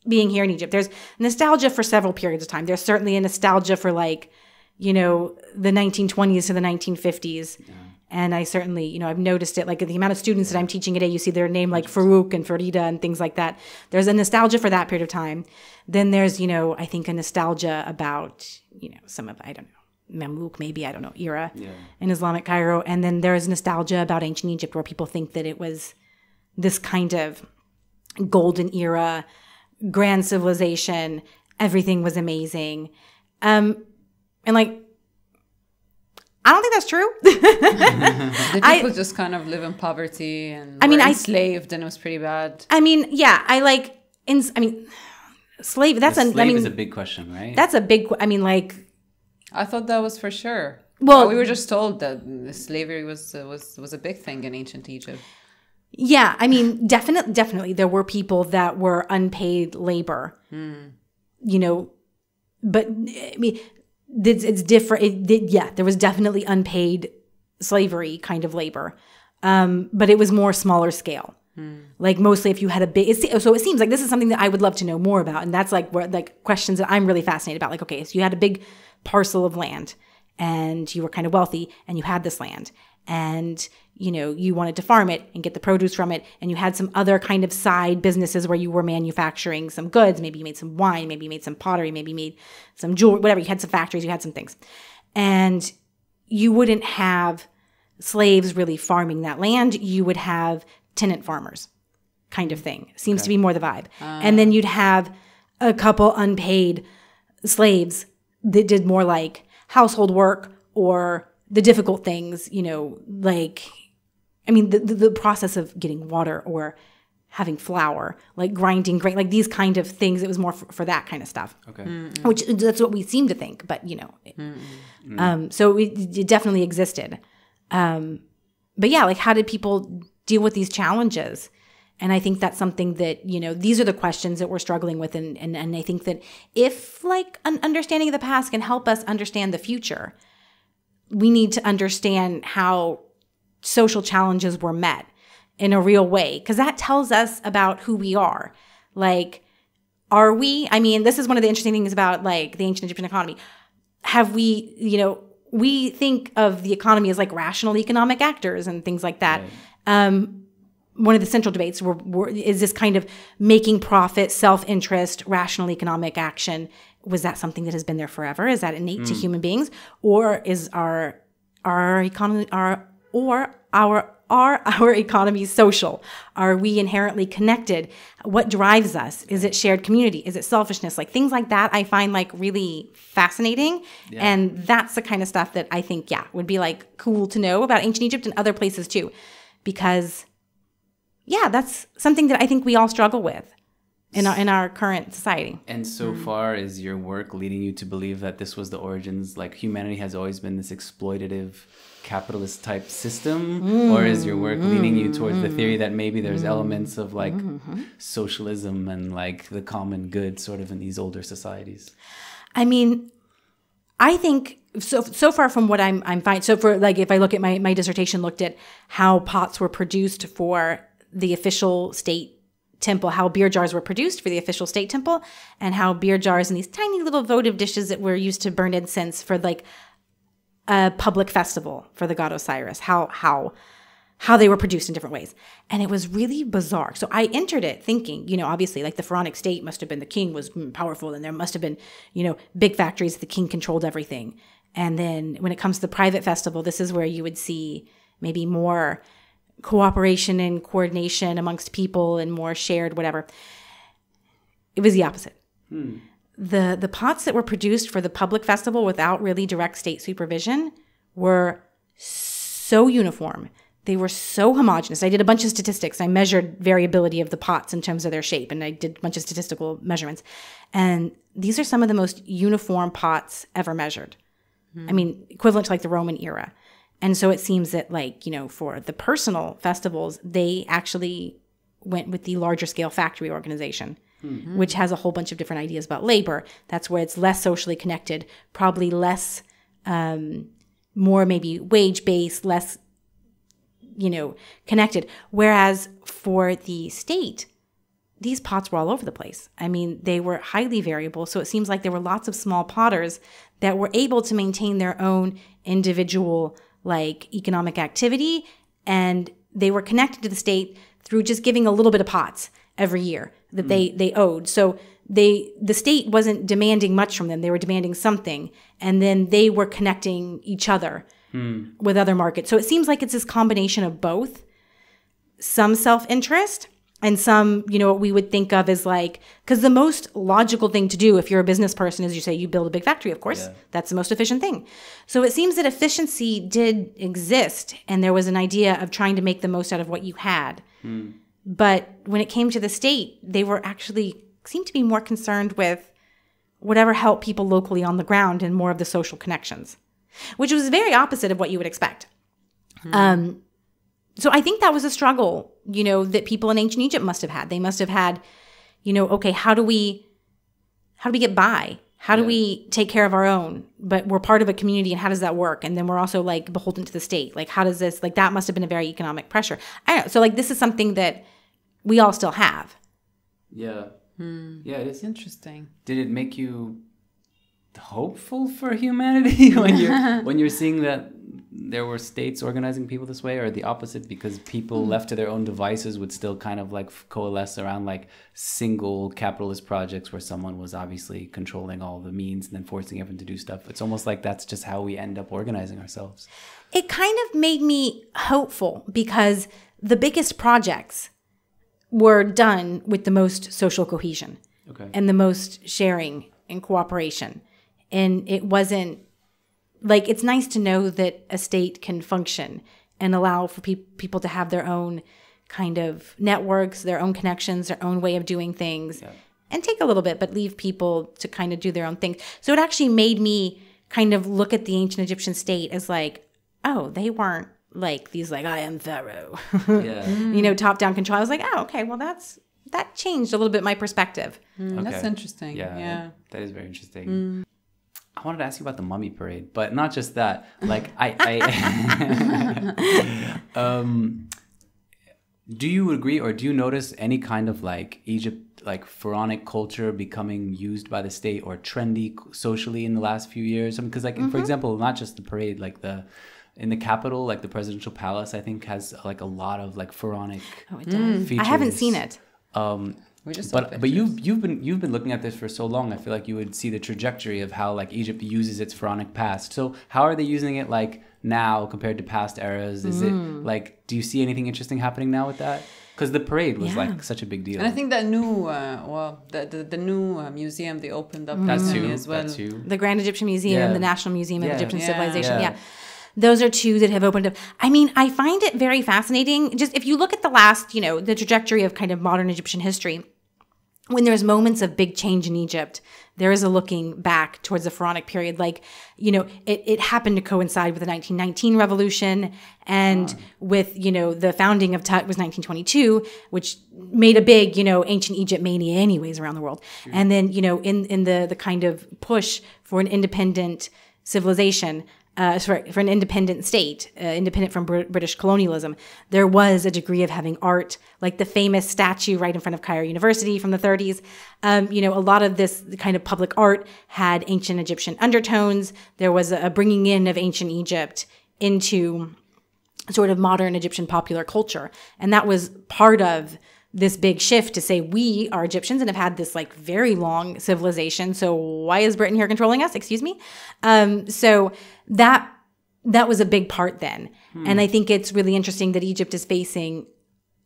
being here in Egypt. There's nostalgia for several periods of time. There's certainly a nostalgia for, like, you know, the 1920s to the 1950s. Yeah. And I certainly, you know, I've noticed it. Like, the amount of students that I'm teaching at AUC, their name, like Farouk and Farida and things like that. There's a nostalgia for that period of time. Then there's, you know, I think a nostalgia about, you know, some of, I don't know, Mamluk, maybe, I don't know, era in Islamic Cairo. And then there's nostalgia about ancient Egypt, where people think that it was this kind of golden era, grand civilization, everything was amazing. And, like, I don't think that's true. The people just kind of live in poverty and were enslaved, and it was pretty bad. I mean, yeah, slave, is a big question, right? That's a big, I thought that was for sure. Well, we were just told that slavery was a big thing in ancient Egypt. Yeah, I mean, definitely there were people that were unpaid labor, you know, but I mean, it's different. There was definitely unpaid slavery kind of labor, but it was more smaller scale. Like, mostly if you had a big, so it seems like this is something that I would love to know more about. And that's like where, like, questions that I'm really fascinated about. Like, okay, so you had a big parcel of land and you were kind of wealthy and you had this land. And, you know, you wanted to farm it and get the produce from it. And you had some other kind of side businesses where you were manufacturing some goods. Maybe you made some wine, maybe you made some pottery, maybe you made some jewelry, whatever. You had some factories, you had some things. And you wouldn't have slaves really farming that land. You would have tenant farmers kind of thing. Seems to be more the vibe. And then you'd have a couple unpaid slaves that did more like household work or the difficult things, you know, like, I mean, the process of getting water or having flour, like grinding grain, like these kind of things. It was more for that kind of stuff. Okay. Which, that's what we seem to think, but, you know. So it definitely existed. But yeah, like, how did people deal with these challenges? And I think that's something that, you know, these are the questions that we're struggling with. And I think that if, like, an understanding of the past can help us understand the future, we need to understand how social challenges were met in a real way, because that tells us about who we are. Like, are we, I mean, this is one of the interesting things about, like, the ancient Egyptian economy. Have we, you know, we think of the economy as, like, rational economic actors and things like that. Right. One of the central debates is this kind of making profit, self-interest, rational economic action. Was that something that has been there forever? Is that innate to human beings, or is our economy our economy social? Are we inherently connected? What drives us? Is it shared community? Is it selfishness? Like, things like that I find, like, really fascinating. Yeah. And that's the kind of stuff that I think, yeah, would be, like, cool to know about ancient Egypt and other places too, because, yeah, that's something that I think we all struggle with in our current society. And so far, is your work leading you to believe that this was the origins, like, humanity has always been this exploitative capitalist type system, or is your work leading you towards the theory that maybe there's elements of, like, socialism and, like, the common good sort of in these older societies? I mean, I think so far from what I'm finding, so for, like, if I look at my dissertation, looked at how pots were produced for the official state temple, how beer jars were produced for the official state temple, and how beer jars and these tiny little votive dishes that were used to burn incense for, like, a public festival for the god Osiris, how how they were produced in different ways. And it was really bizarre. So I entered it thinking, you know, obviously, like, the pharaonic state must have been, the king was powerful, and there must have been, you know, big factories, the king controlled everything. And then when it comes to the private festival, this is where you would see maybe more cooperation and coordination amongst people and more shared whatever. It was the opposite. Hmm. The pots that were produced for the public festival without really direct state supervision were so uniform. They were so homogenous. I did a bunch of statistics. I measured variability of the pots in terms of their shape, and I did a bunch of statistical measurements. And these are some of the most uniform pots ever measured. Mm. I mean, equivalent to, like, the Roman era. And so it seems that, like, you know, for the personal festivals, they actually went with the larger scale factory organization, mm-hmm. which has a whole bunch of different ideas about labor. That's where it's less socially connected, probably less, more maybe wage-based, less, you know, connected. Whereas for the state, these pots were all over the place. I mean, they were highly variable. So it seems like there were lots of small potters that were able to maintain their own individual, like, economic activity. And they were connected to the state through just giving a little bit of pots every year that they owed. So the state wasn't demanding much from them. They were demanding something. And then they were connecting each other with other markets. So it seems like it's this combination of both, some self-interest and some, you know, what we would think of as, like, because the most logical thing to do if you're a business person is, you say, you build a big factory, of course. Yeah. That's the most efficient thing. So it seems that efficiency did exist, and there was an idea of trying to make the most out of what you had. Mm. But when it came to the state, they were actually seemed to be more concerned with whatever helped people locally on the ground and more of the social connections, which was very opposite of what you would expect. Mm. So I think that was a struggle, you know, that people in ancient Egypt must have had. They must have had, you know, okay, how do we get by? How do we take care of our own? But we're part of a community, and how does that work? And then we're also, like, beholden to the state. Like, how does this, like, that must have been a very economic pressure. I don't know. So, like, this is something that we all still have. Yeah. Mm. Yeah, it is. Interesting. Did it make you hopeful for humanity when you're seeing that there were states organizing people this way, or the opposite, because people left to their own devices would still kind of, like, coalesce around, like, single capitalist projects where someone was obviously controlling all the means and then forcing everyone to do stuff? It's almost like that's just how we end up organizing ourselves. It kind of made me hopeful because the biggest projects were done with the most social cohesion and the most sharing and cooperation. And it wasn't, like, it's nice to know that a state can function and allow for people to have their own kind of networks, their own connections, their own way of doing things, and take a little bit, but leave people to kind of do their own things. So it actually made me kind of look at the ancient Egyptian state as, like, oh, they weren't like these, like, I am Pharaoh, you know, top-down control. I was like, oh, okay, well, that changed a little bit my perspective. Mm, that's interesting. Yeah, that is very interesting. Mm. I wanted to ask you about the mummy parade, but not just that. Like, I do you agree, or do you notice any kind of, like, Egypt, like, pharaonic culture becoming used by the state or trendy socially in the last few years? Because, like, for example, not just the parade, like in the capital, like the presidential palace, I think has, like, a lot of, like, pharaonic features. I haven't seen it. We just but you've been looking at this for so long. I feel like you would see the trajectory of how, like, Egypt uses its pharaonic past. So how are they using it, like, now compared to past eras? Is it, like, do you see anything interesting happening now with that? Because the parade was like such a big deal. And I think that new the new museum they opened up recently as well. That's you. The Grand Egyptian Museum, the National Museum of Egyptian Civilization. Yeah. Those are two that have opened up. I mean, I find it very fascinating. Just if you look at the last, you know, the trajectory of kind of modern Egyptian history, when there's moments of big change in Egypt, there is a looking back towards the pharaonic period. Like, you know, it happened to coincide with the 1919 revolution and with, you know, the founding of Tut was 1922, which made a big, you know, ancient Egypt mania anyways around the world. Sure. And then, you know, in the kind of push for an independent civilization, for an independent state, independent from British colonialism, there was a degree of having art, like the famous statue right in front of Cairo University from the 30s. You know, a lot of this kind of public art had ancient Egyptian undertones. There was a bringing in of ancient Egypt into sort of modern Egyptian popular culture. And that was part of this big shift to say, we are Egyptians and have had this like very long civilization. So why is Britain here controlling us? Excuse me. So that was a big part then. And I think it's really interesting that Egypt is facing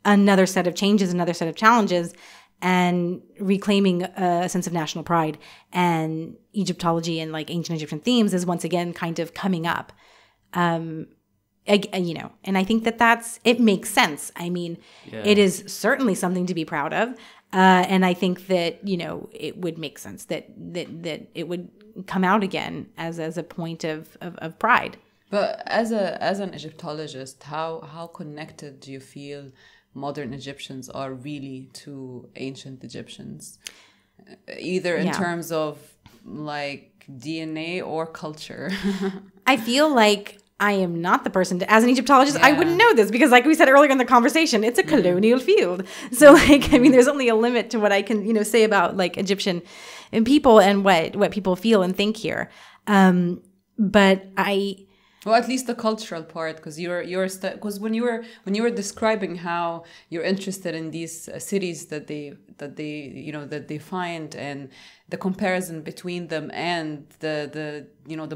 another set of changes, another set of challenges, and reclaiming a sense of national pride. And Egyptology and like ancient Egyptian themes is once again kind of coming up. You know, and I think that it makes sense. I mean, it is certainly something to be proud of. And I think that, you know, it would make sense that it would come out again as a point of pride. But as an Egyptologist, how connected do you feel modern Egyptians are really to ancient Egyptians, either in terms of like DNA or culture? I feel like I am not the person to, as an Egyptologist, I wouldn't know this because like we said earlier in the conversation, it's a colonial field. So like, I mean, there's only a limit to what I can, you know, say about like Egyptian people and what people feel and think here. But well, at least the cultural part, because when you were describing how you're interested in these cities that they find, and the comparison between them and the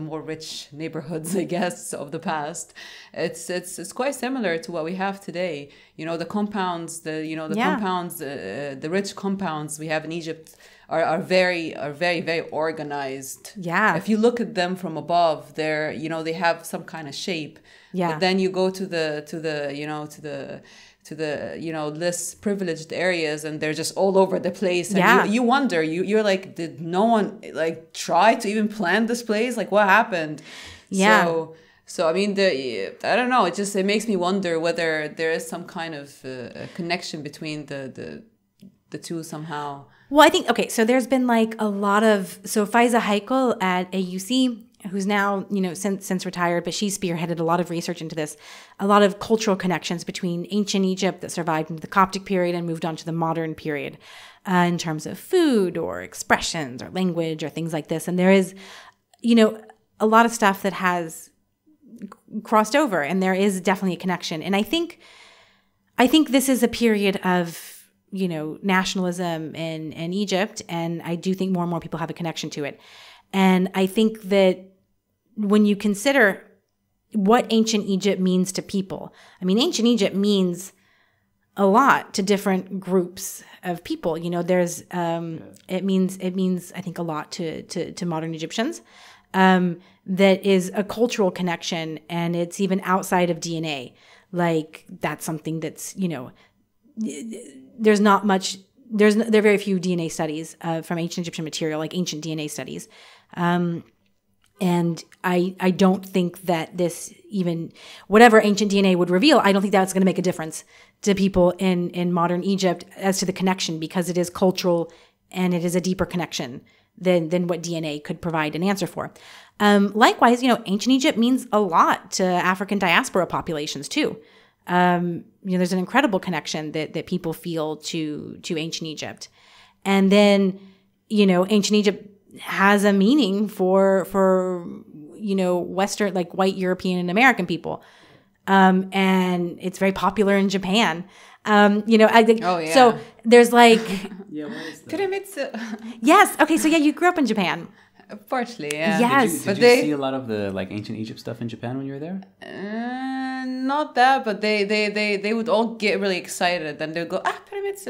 more rich neighborhoods, I guess, of the past, it's quite similar to what we have today. You know, the compounds, the rich compounds we have in Egypt are very organized. Yeah. If you look at them from above, they have some kind of shape. Yeah. But then you go to the less privileged areas, and they're just all over the place. And you wonder, you're like, did no one like try to even plan this place? Like, what happened? Yeah. So I mean, I don't know. It makes me wonder whether there is some kind of connection between the two somehow. Well, I think, okay, so there's been like a lot of, so Faiza Haikal at AUC, who's now, you know, since retired, but she spearheaded a lot of research into this, a lot of cultural connections between ancient Egypt that survived into the Coptic period and moved on to the modern period in terms of food or expressions or language or things like this. And there is, you know, a lot of stuff that has crossed over, and there is definitely a connection. And I think this is a period of, you know, nationalism in Egypt, and I do think more and more people have a connection to it. And I think that when you consider what ancient Egypt means to people, I mean, ancient Egypt means a lot to different groups of people. You know, there's it means I think a lot to modern Egyptians. That is a cultural connection, and it's even outside of DNA. Like, that's something that's, you know, there's not much, there are very few DNA studies from ancient Egyptian material, like ancient DNA studies. And I don't think that this, even whatever ancient DNA would reveal, I don't think that's going to make a difference to people in modern Egypt as to the connection, because it is cultural and it is a deeper connection than what DNA could provide an answer for. Likewise, you know, ancient Egypt means a lot to African diaspora populations too. You know, there's an incredible connection that people feel to ancient Egypt. And then, you know, ancient Egypt has a meaning for, you know, Western, like white European and American people. And it's very popular in Japan. You know, I think, so there's like, yeah, what is that? Yes. Okay. So yeah, you grew up in Japan. Partially, yeah. Yes. Did you see a lot of the like ancient Egypt stuff in Japan when you were there? Not that, but they would all get really excited and they'd go, pyramids.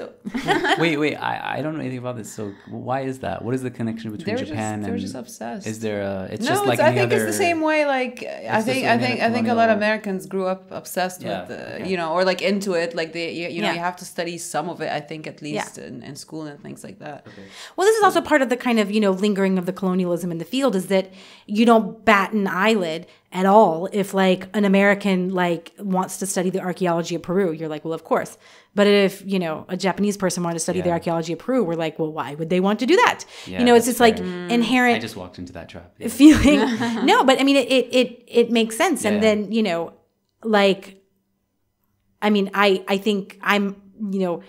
Wait, I don't know anything about this. So why is that? What is the connection between Japan and... They're just obsessed. Is there a... I think it's the same way, like, I think a lot of Americans grew up obsessed with, you know, or like into it. Like, you know, you have to study some of it, I think, at least in school and things like that. Okay. Well, this is also part of the kind of, you know, lingering of the colonialism in the field, is that you don't bat an eyelid at all if like an American like wants to study the archaeology of Peru. You're like, well, of course. But if, you know, a Japanese person wanted to study the archaeology of Peru, we're like, well, why would they want to do that? Yeah, you know, it's just fair. Like inherent. I just walked into that trap. Yeah. Feeling. No, but I mean, it makes sense. Yeah. And then, you know, like, I mean, I think I'm, you know,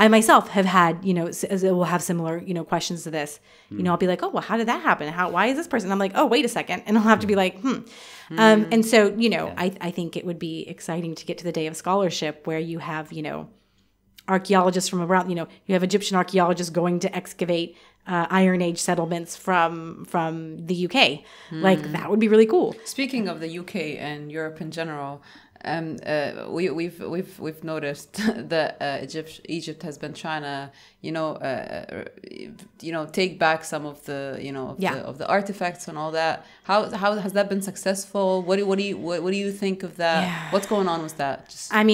I myself have had, will have similar, questions to this. Mm. I'll be like, oh, well, how did that happen? Why is this person? I'm like, oh, wait a second. And I'll have to be like, and so, yeah. I think it would be exciting to get to the day of scholarship where you have, archaeologists from around, you have Egyptian archaeologists going to excavate Iron Age settlements from the UK. Like, that would be really cool. Speaking of the UK and Europe in general, we've noticed that Egypt has been trying to take back some of the of the artifacts and all that. How has that been successful? What do you think of that? Yeah. What's going on with that? What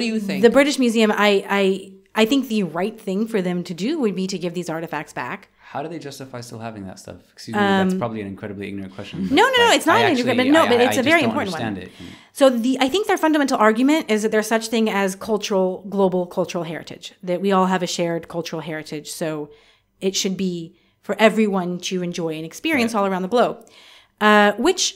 do you think? The British Museum, I think the right thing for them to do would be to give these artifacts back. How do they justify still having that stuff? Excuse me, that's probably an incredibly ignorant question. No, it's not an ignorant question. No, but it's a very important one. So I think their fundamental argument is that there's such thing as global cultural heritage, that we all have a shared cultural heritage. So it should be for everyone to enjoy and experience all around the globe, which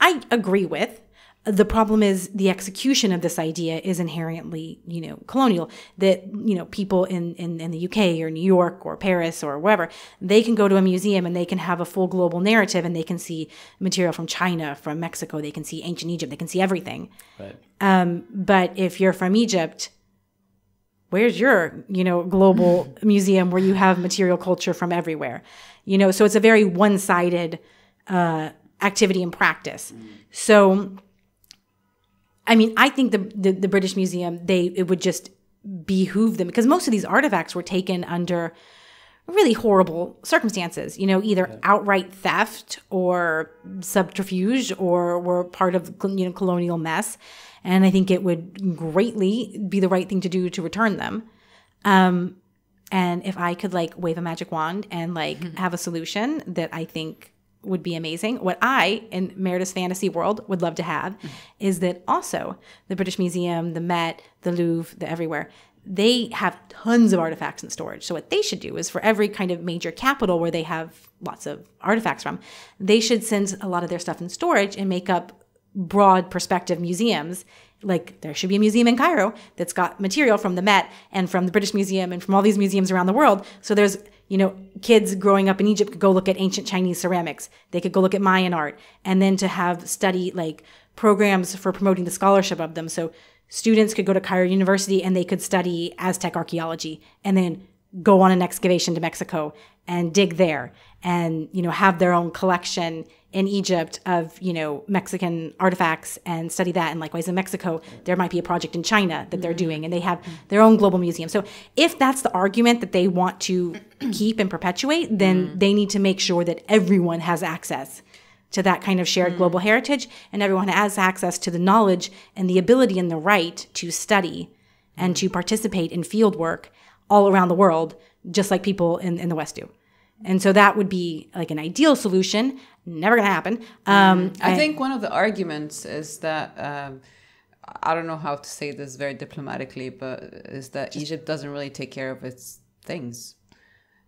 I agree with. The problem is the execution of this idea is inherently, colonial, that, people in the UK or New York or Paris or wherever, they can go to a museum and they can have a full global narrative and they can see material from China, from Mexico, they can see ancient Egypt, they can see everything. Right. But if you're from Egypt, where's your, global museum where you have material culture from everywhere? So it's a very one-sided activity and practice. So... I think the British Museum, it would just behoove them, because most of these artifacts were taken under really horrible circumstances, either outright theft or subterfuge, or were part of colonial mess. And I think it would greatly be the right thing to do to return them. And if I could wave a magic wand and have a solution that I think would be amazing. What I, in Meredith's fantasy world, would love to have is that also the British Museum, the Met, the Louvre, everywhere, they have tons of artifacts in storage. So what they should do is, for every kind of major capital where they have lots of artifacts from, they should send a lot of their stuff in storage and make up broad perspective museums. Like, there should be a museum in Cairo that's got material from the Met and from the British Museum and from all these museums around the world. So there's kids growing up in Egypt could go look at ancient Chinese ceramics. They could go look at Mayan art. And then to have study programs for promoting the scholarship of them. So students could go to Cairo University and they could study Aztec archaeology and then go on an excavation to Mexico and dig there and, have their own collection in Egypt of, Mexican artifacts and study that. And likewise in Mexico, there might be a project in China that they're doing, and they have their own global museum. So if that's the argument that they want to keep and perpetuate, then they need to make sure that everyone has access to that kind of shared global heritage, and everyone has access to the knowledge and the ability and the right to study and to participate in field work all around the world, just like people in the West do. And so that would be an ideal solution. Never going to happen. I think one of the arguments is that, I don't know how to say this very diplomatically, but is that Egypt doesn't really take care of its things,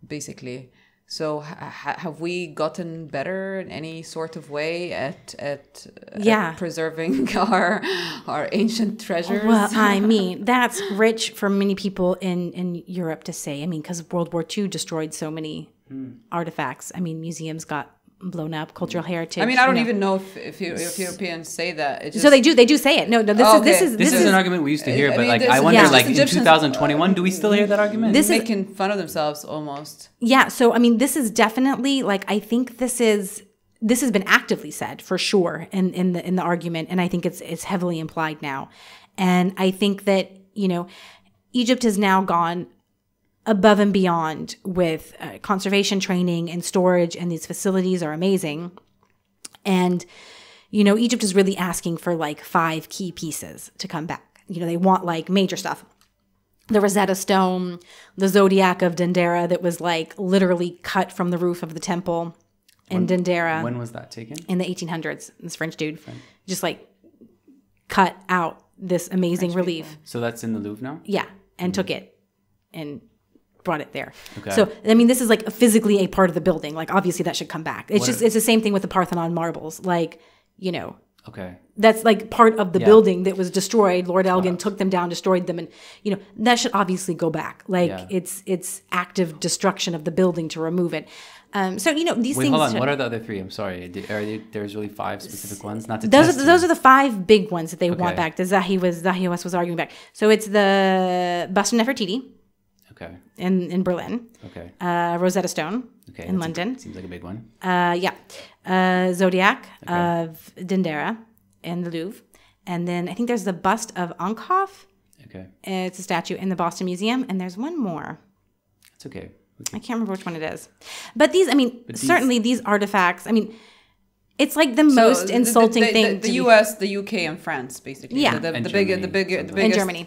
basically. So have we gotten better in any sort of way at preserving our ancient treasures? Well, that's rich for many people in Europe to say. Because World War II destroyed so many artifacts. Museums got blown up, cultural heritage. I don't even know if Europeans say that. It just... So they do say it. No, this is an argument we used to hear, but I wonder, in 2021, do we still hear that argument? They're making fun of themselves almost. Yeah. So this is definitely I think this has been actively said for sure in the argument, and I think it's heavily implied now, and I think that Egypt has now gone above and beyond with conservation training and storage, and these facilities are amazing. And, Egypt is really asking for 5 key pieces to come back. They want major stuff. The Rosetta Stone, the zodiac of Dendera that was literally cut from the roof of the temple in Dendera. When was that taken? In the 1800s. This French dude just cut out this amazing relief. People. So that's in the Louvre now? Yeah. And took it and brought it there. Okay. So, this is physically a part of the building. Obviously that should come back. It's the same thing with the Parthenon marbles. Okay. That's like part of the building that was destroyed. Lord Elgin took them down, destroyed them, and you know that should obviously go back. Like it's active destruction of the building to remove it. So you know these things. Wait, hold on. What are the other three? I'm sorry. There's really five specific ones. Not to those are the five big ones that they want back. The Zahi Hawass was arguing back. So it's the bust of Nefertiti. Okay. In Berlin. Okay. Rosetta Stone. Okay. In London. Seems like a big one. Zodiac of Dendera in the Louvre, and then I think there's the bust of Ankhoff. Okay. It's a statue in the Boston Museum, and there's one more. It's okay. I can't remember which one it is, but these. I mean, certainly these artifacts. I mean. It's like the most insulting thing. The U.S., the UK, and France, basically. Yeah, the biggest. And Germany.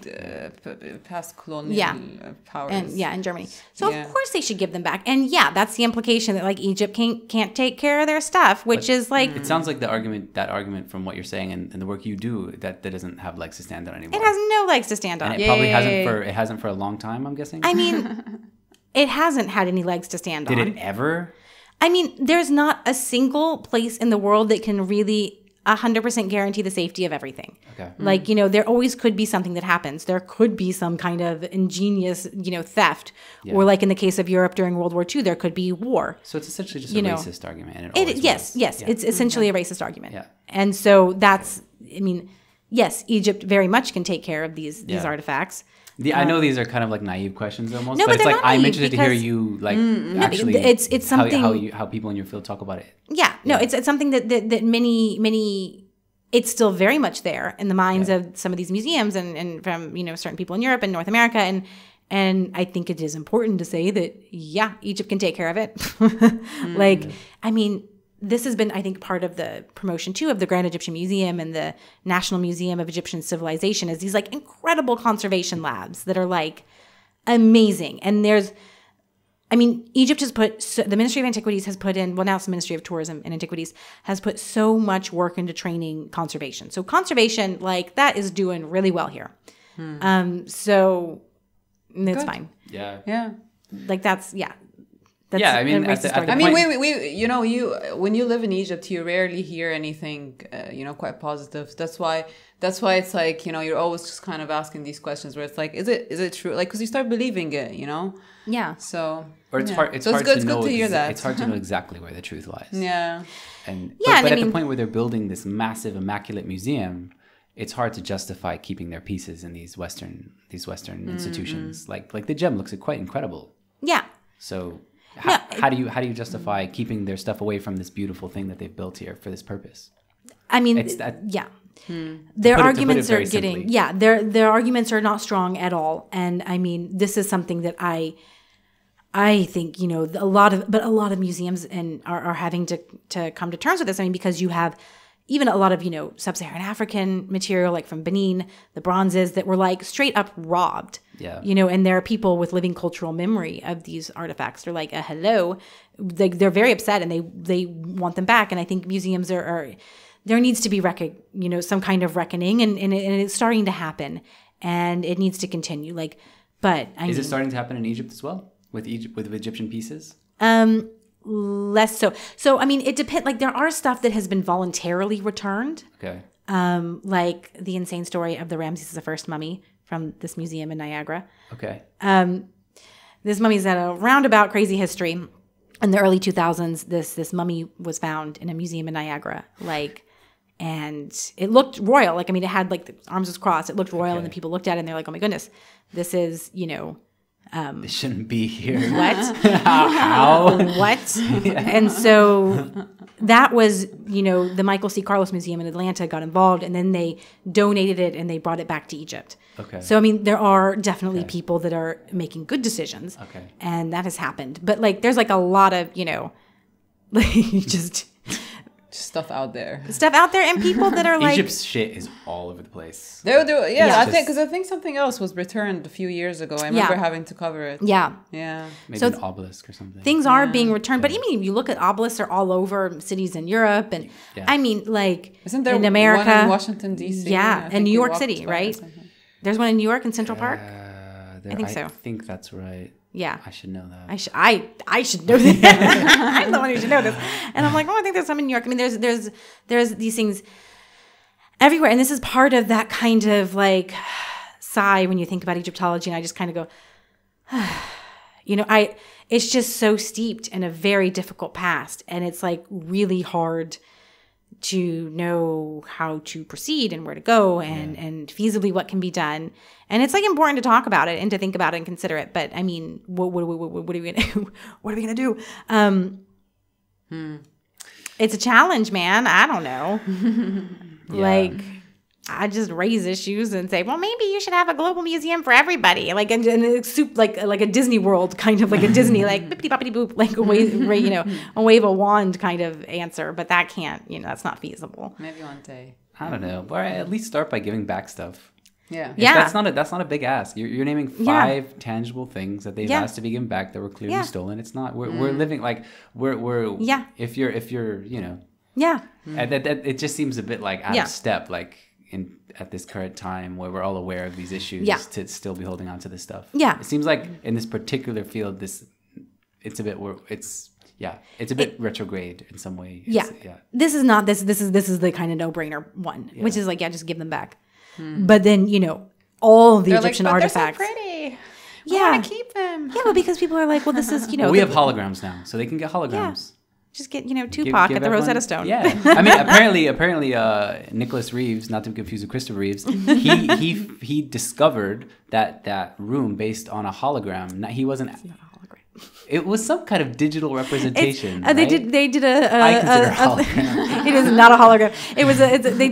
Past colonial powers. And, and Germany. So of course they should give them back. And that's the implication that like Egypt can't take care of their stuff, which is like. It sounds like that argument from what you're saying and the work you do that doesn't have legs to stand on anymore. It has no legs to stand on. And it probably hasn't for a long time. I'm guessing. I mean, it hasn't had any legs to stand on. Did it ever? I mean, there's not a single place in the world that can really 100% guarantee the safety of everything. Okay. Like, you know, there always could be something that happens. There could be some kind of ingenious, you know, theft. Yeah. Or like in the case of Europe during World War II, there could be war. So it's essentially just a racist argument. And yes. Yeah. It's essentially a racist argument. Yeah. And so that's, I mean, yes, Egypt very much can take care of these artifacts. I know these are kind of like naive questions almost, but it's like I'm interested to hear you like actually. It's something how people in your field talk about it. Yeah, no, it's something that many it's still very much there in the minds of some of these museums and from certain people in Europe and North America and I think it is important to say that Egypt can take care of it. Like I mean. This has been, I think, part of the promotion, too, of the Grand Egyptian Museum and the National Museum of Egyptian Civilization is these, like, incredible conservation labs that are, like, amazing. And there's, I mean, Egypt has put, the Ministry of Antiquities has put in, well, now it's the Ministry of Tourism and Antiquities, has put so much work into training conservation. So conservation, like, that is doing really well here. So it's fine. Yeah. Yeah. Like, that's, that's I mean, we when you live in Egypt, you rarely hear anything, quite positive. That's why it's like, you're always just kind of asking these questions where it's like, is it true? Like, because you start believing it, Yeah. So. Or it's hard. It's hard to know exactly where the truth lies. Yeah. And but at the point where they're building this massive, immaculate museum, it's hard to justify keeping their pieces in these Western institutions. Like the gem looks quite incredible. Yeah. So. How do you justify keeping their stuff away from this beautiful thing that they've built here for this purpose? I mean, their arguments are getting simply. Their arguments are not strong at all, and I mean, this is something that I think a lot of museums and are having to come to terms with this. I mean, because you have. Even a lot of, sub-Saharan African material, like from Benin, the bronzes that were like straight up robbed, and there are people with living cultural memory of these artifacts. They're like, they're very upset and they want them back. And I think museums are there needs to be, some kind of reckoning and it's starting to happen and it needs to continue. Like, is it starting to happen in Egypt as well with Egyptian pieces? Less so. So, I mean, it depends. Like, there are stuff that has been voluntarily returned. Okay. Like the insane story of the Ramses I mummy from this museum in Niagara. Okay. This mummy's had a roundabout crazy history. In the early 2000s, this mummy was found in a museum in Niagara. Like, and it looked royal. Like, I mean, it had, like, the arms was crossed. It looked royal, and the people looked at it, and they're like, oh, my goodness. This is, this shouldn't be here. What? How? What? Yeah. And so that was, the Michael C. Carlos Museum in Atlanta got involved, and then they donated it and they brought it back to Egypt. Okay. So, I mean, there are definitely people that are making good decisions. Okay. And that has happened. But, like, there's, like, a lot of, stuff out there. Stuff out there and people that are Egypt's like... Egypt's shit is all over the place. I think something else was returned a few years ago. I remember having to cover it. Yeah. Yeah. Maybe an obelisk or something. Things are being returned. But I mean, you look at obelisks are all over cities in Europe and I mean, like isn't there in America. One in Washington, D.C.? Yeah. And New York City, right? There's one in New York in Central Park? I think so. I think that's right. Yeah, I should know that. I should know that. I'm the one who should know this. And I'm like, oh, I think there's some in New York. I mean, there's these things. everywhere. And this is part of that kind of like sigh when you think about Egyptology, and I just kind of go, you know, it's just so steeped in a very difficult past, and it's like really hard to know how to proceed and where to go and, yeah, and feasibly what can be done. And it's like important to talk about it and to think about it and consider it. But I mean, what are we going to, what are we going to do? It's a challenge, man. I don't know. Yeah. Like, I just raise issues and say, well, maybe you should have a global museum for everybody. Like, and it's like a Disney World, kind of like a Disney, like, bippity boppity boop, like a wave, you know, a wave of wand kind of answer. But that can't, you know, that's not feasible. Maybe one day. I don't know. Or at least start by giving back stuff. Yeah. Yeah. That's not a big ask. You're naming five tangible things that they've asked to be given back that were clearly stolen. It's not, we're living like, we're, if you're, you know. Yeah. It just seems a bit like out of step, like, at this current time where we're all aware of these issues to still be holding on to this stuff. Yeah. It seems like in this particular field, it's a bit retrograde in some way. It's, This is the kind of no-brainer one, which is like, just give them back. But then, you know, all the Egyptian artifacts. They're so pretty. I want to keep them. Yeah, but because people are like, well, this is, you know. Well, we have holograms now, so they can get holograms. Yeah. Just get, you know, Tupac at the Rosetta Stone. Yeah. I mean, apparently, Nicholas Reeves, not to be confused with Christopher Reeves, he discovered that room based on a hologram. He wasn't. It's not a hologram. It was some kind of digital representation. Right? They did a. I consider a hologram. It is not a hologram. It was they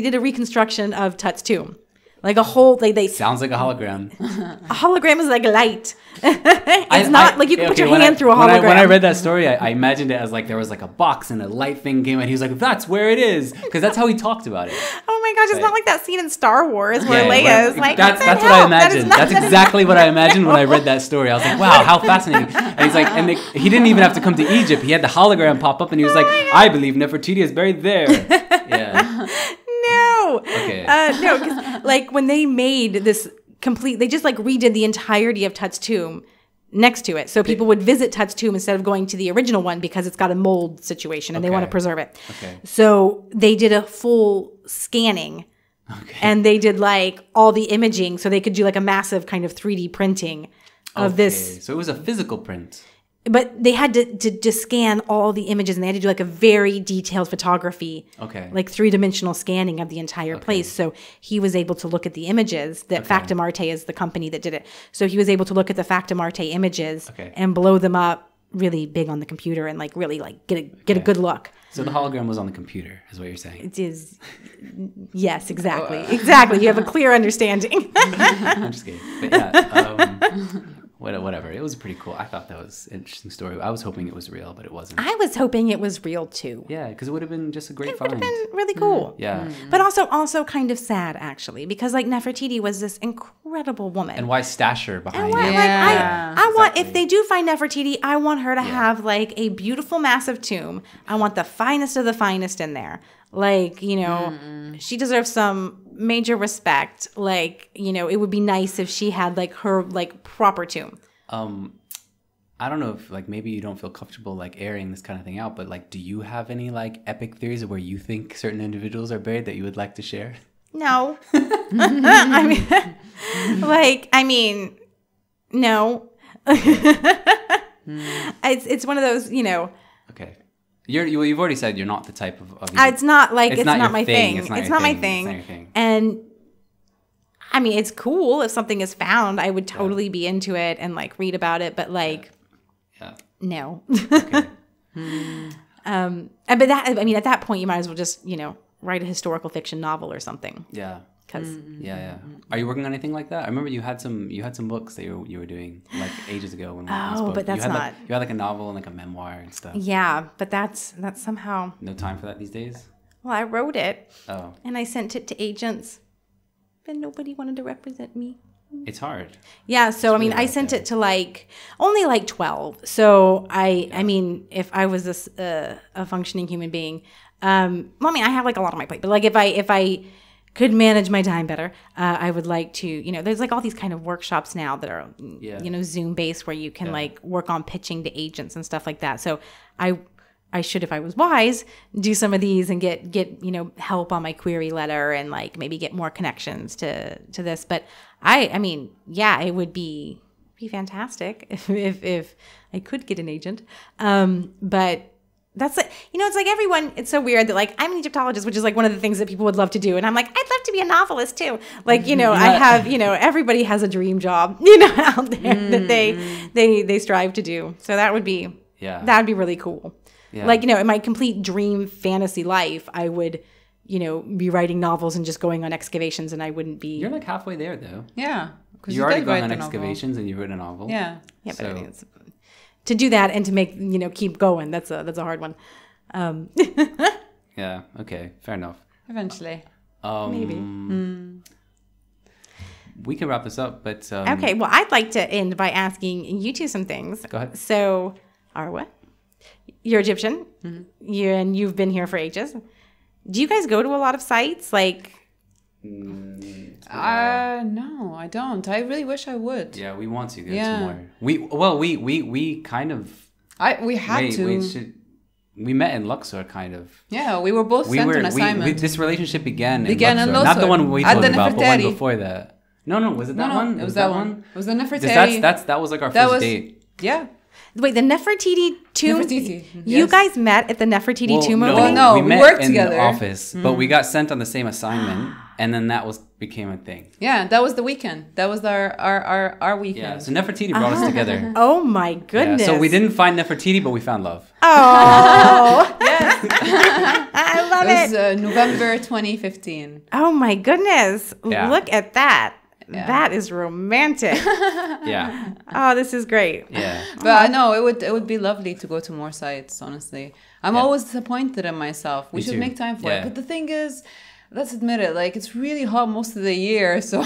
did a reconstruction of Tut's tomb. Like a whole, they sounds like a hologram. A hologram is like a light. It's not like you can put your hand through a hologram. When I read that story, I imagined it as like there was like a box and a light thing came, and he was like, "That's where it is," because that's how he talked about it. Oh my gosh! It's not like that scene in Star Wars where Leia is like. That's what I imagined. That's exactly what I imagined when I read that story. I was like, "Wow, how fascinating!" And he's like, and he didn't even have to come to Egypt. He had the hologram pop up, and he was like, "I believe Nefertiti is buried there." Yeah. Okay. No, because like when they made this complete, they just like redid the entirety of Tut's tomb next to it. So people would visit Tut's tomb instead of going to the original one because it's got a mold situation and they want to preserve it. Okay. So they did a full scanning and they did like all the imaging so they could do like a massive kind of 3D printing of this. So it was a physical print. But they had to scan all the images, and they had to do like a very detailed photography, like 3D scanning of the entire place. So he was able to look at the images. That Factum Arte is the company that did it. So he was able to look at the Factum Arte images and blow them up really big on the computer and like really like get a good look. So the hologram was on the computer, is what you're saying. It is. Yes, exactly, exactly. You have a clear understanding. I'm just kidding, but yeah. Whatever. It was pretty cool. I thought that was an interesting story. I was hoping it was real, but it wasn't. I was hoping it was real too. Yeah, because it would have been just a great find. It would have been really cool. Mm-hmm. Yeah. Mm-hmm. But also kind of sad, actually, because like Nefertiti was this incredible woman. And why stash her behind you? Yeah. Like, I want, if they do find Nefertiti, I want her to have like a beautiful, massive tomb. I want the finest of the finest in there. Like, you know, she deserves some major respect. Like, you know, it would be nice if she had like her like proper tomb. I don't know if like maybe you don't feel comfortable like airing this kind of thing out, but like, do you have any like epic theories of where you think certain individuals are buried that you would like to share? No. I mean, like, I mean, no. It's one of those, you know. Okay. You've already said you're not the type of it's not like it's not my thing. It's not my thing. And I mean, it's cool if something is found. I would totally be into it and like read about it, but like, no. Okay. But that, I mean, at that point, you might as well just, you know, write a historical fiction novel or something. Yeah. Yeah. Are you working on anything like that? I remember you had some books that you were doing like ages ago when we spoke. But that's not. Like, you had like a novel and like a memoir and stuff. Yeah, but that's somehow. No time for that these days? Well, I wrote it. Oh. And I sent it to agents, but nobody wanted to represent me. It's hard. Yeah, so I mean, I sent it to like only like 12. So I mean, if I was a functioning human being, well, I mean, I have like a lot on my plate, but like if I could manage my time better, I would like to, you know, there's like all these kind of workshops now that are, you know, Zoom based where you can like work on pitching to agents and stuff like that. So I I should, if I was wise, do some of these and get you know, help on my query letter and like maybe get more connections to this. But I mean, yeah, it would be fantastic if I could get an agent. But that's like, you know, it's like everyone, it's so weird that like I'm an Egyptologist, which is like one of the things that people would love to do. And I'm like, I'd love to be a novelist too. Like, you know, yeah. I have, you know, everybody has a dream job, you know, out there that they strive to do. So that would be, yeah, that'd be really cool. Yeah. Like, you know, in my complete dream fantasy life, I would, you know, be writing novels and just going on excavations, and I wouldn't be. You're like halfway there, though. Yeah. You're already going on excavations and you wrote a novel. Yeah. Yeah, but I think it's, to do that and to make, you know, keep going, that's a hard one. Yeah. Okay. Fair enough. Eventually. Maybe. We can wrap this up, but. Okay. Well, I'd like to end by asking you two some things. Go ahead. So, Arwa. You're Egyptian, and you've been here for ages. Do you guys go to a lot of sites? Like, no, I don't. I really wish I would. Yeah, we want to go to more. We met in Luxor, kind of. Yeah, we were both sent an assignment. This relationship began in Luxor. Not the one we talked about, but one before that. No, was it that one? It was that one. It was the Nefertiti. That was like our first date. Yeah. Wait, the Nefertiti tomb? Nefertiti. Yes. You guys met at the Nefertiti tomb opening? No, we worked together. We met in the office, but we got sent on the same assignment, and then that became a thing. Yeah, that was the weekend. That was our weekend. Yeah, so Nefertiti brought us together. Oh, my goodness. Yeah, so we didn't find Nefertiti, but we found love. Oh. Yes. I love it. It was November 2015. Oh, my goodness. Yeah. Look at that. Yeah. That is romantic. Yeah. Oh, this is great. Yeah. But no, it would be lovely to go to more sites, honestly. I'm always disappointed in myself. We should make time for it. But the thing is, let's admit it, like it's really hot most of the year, so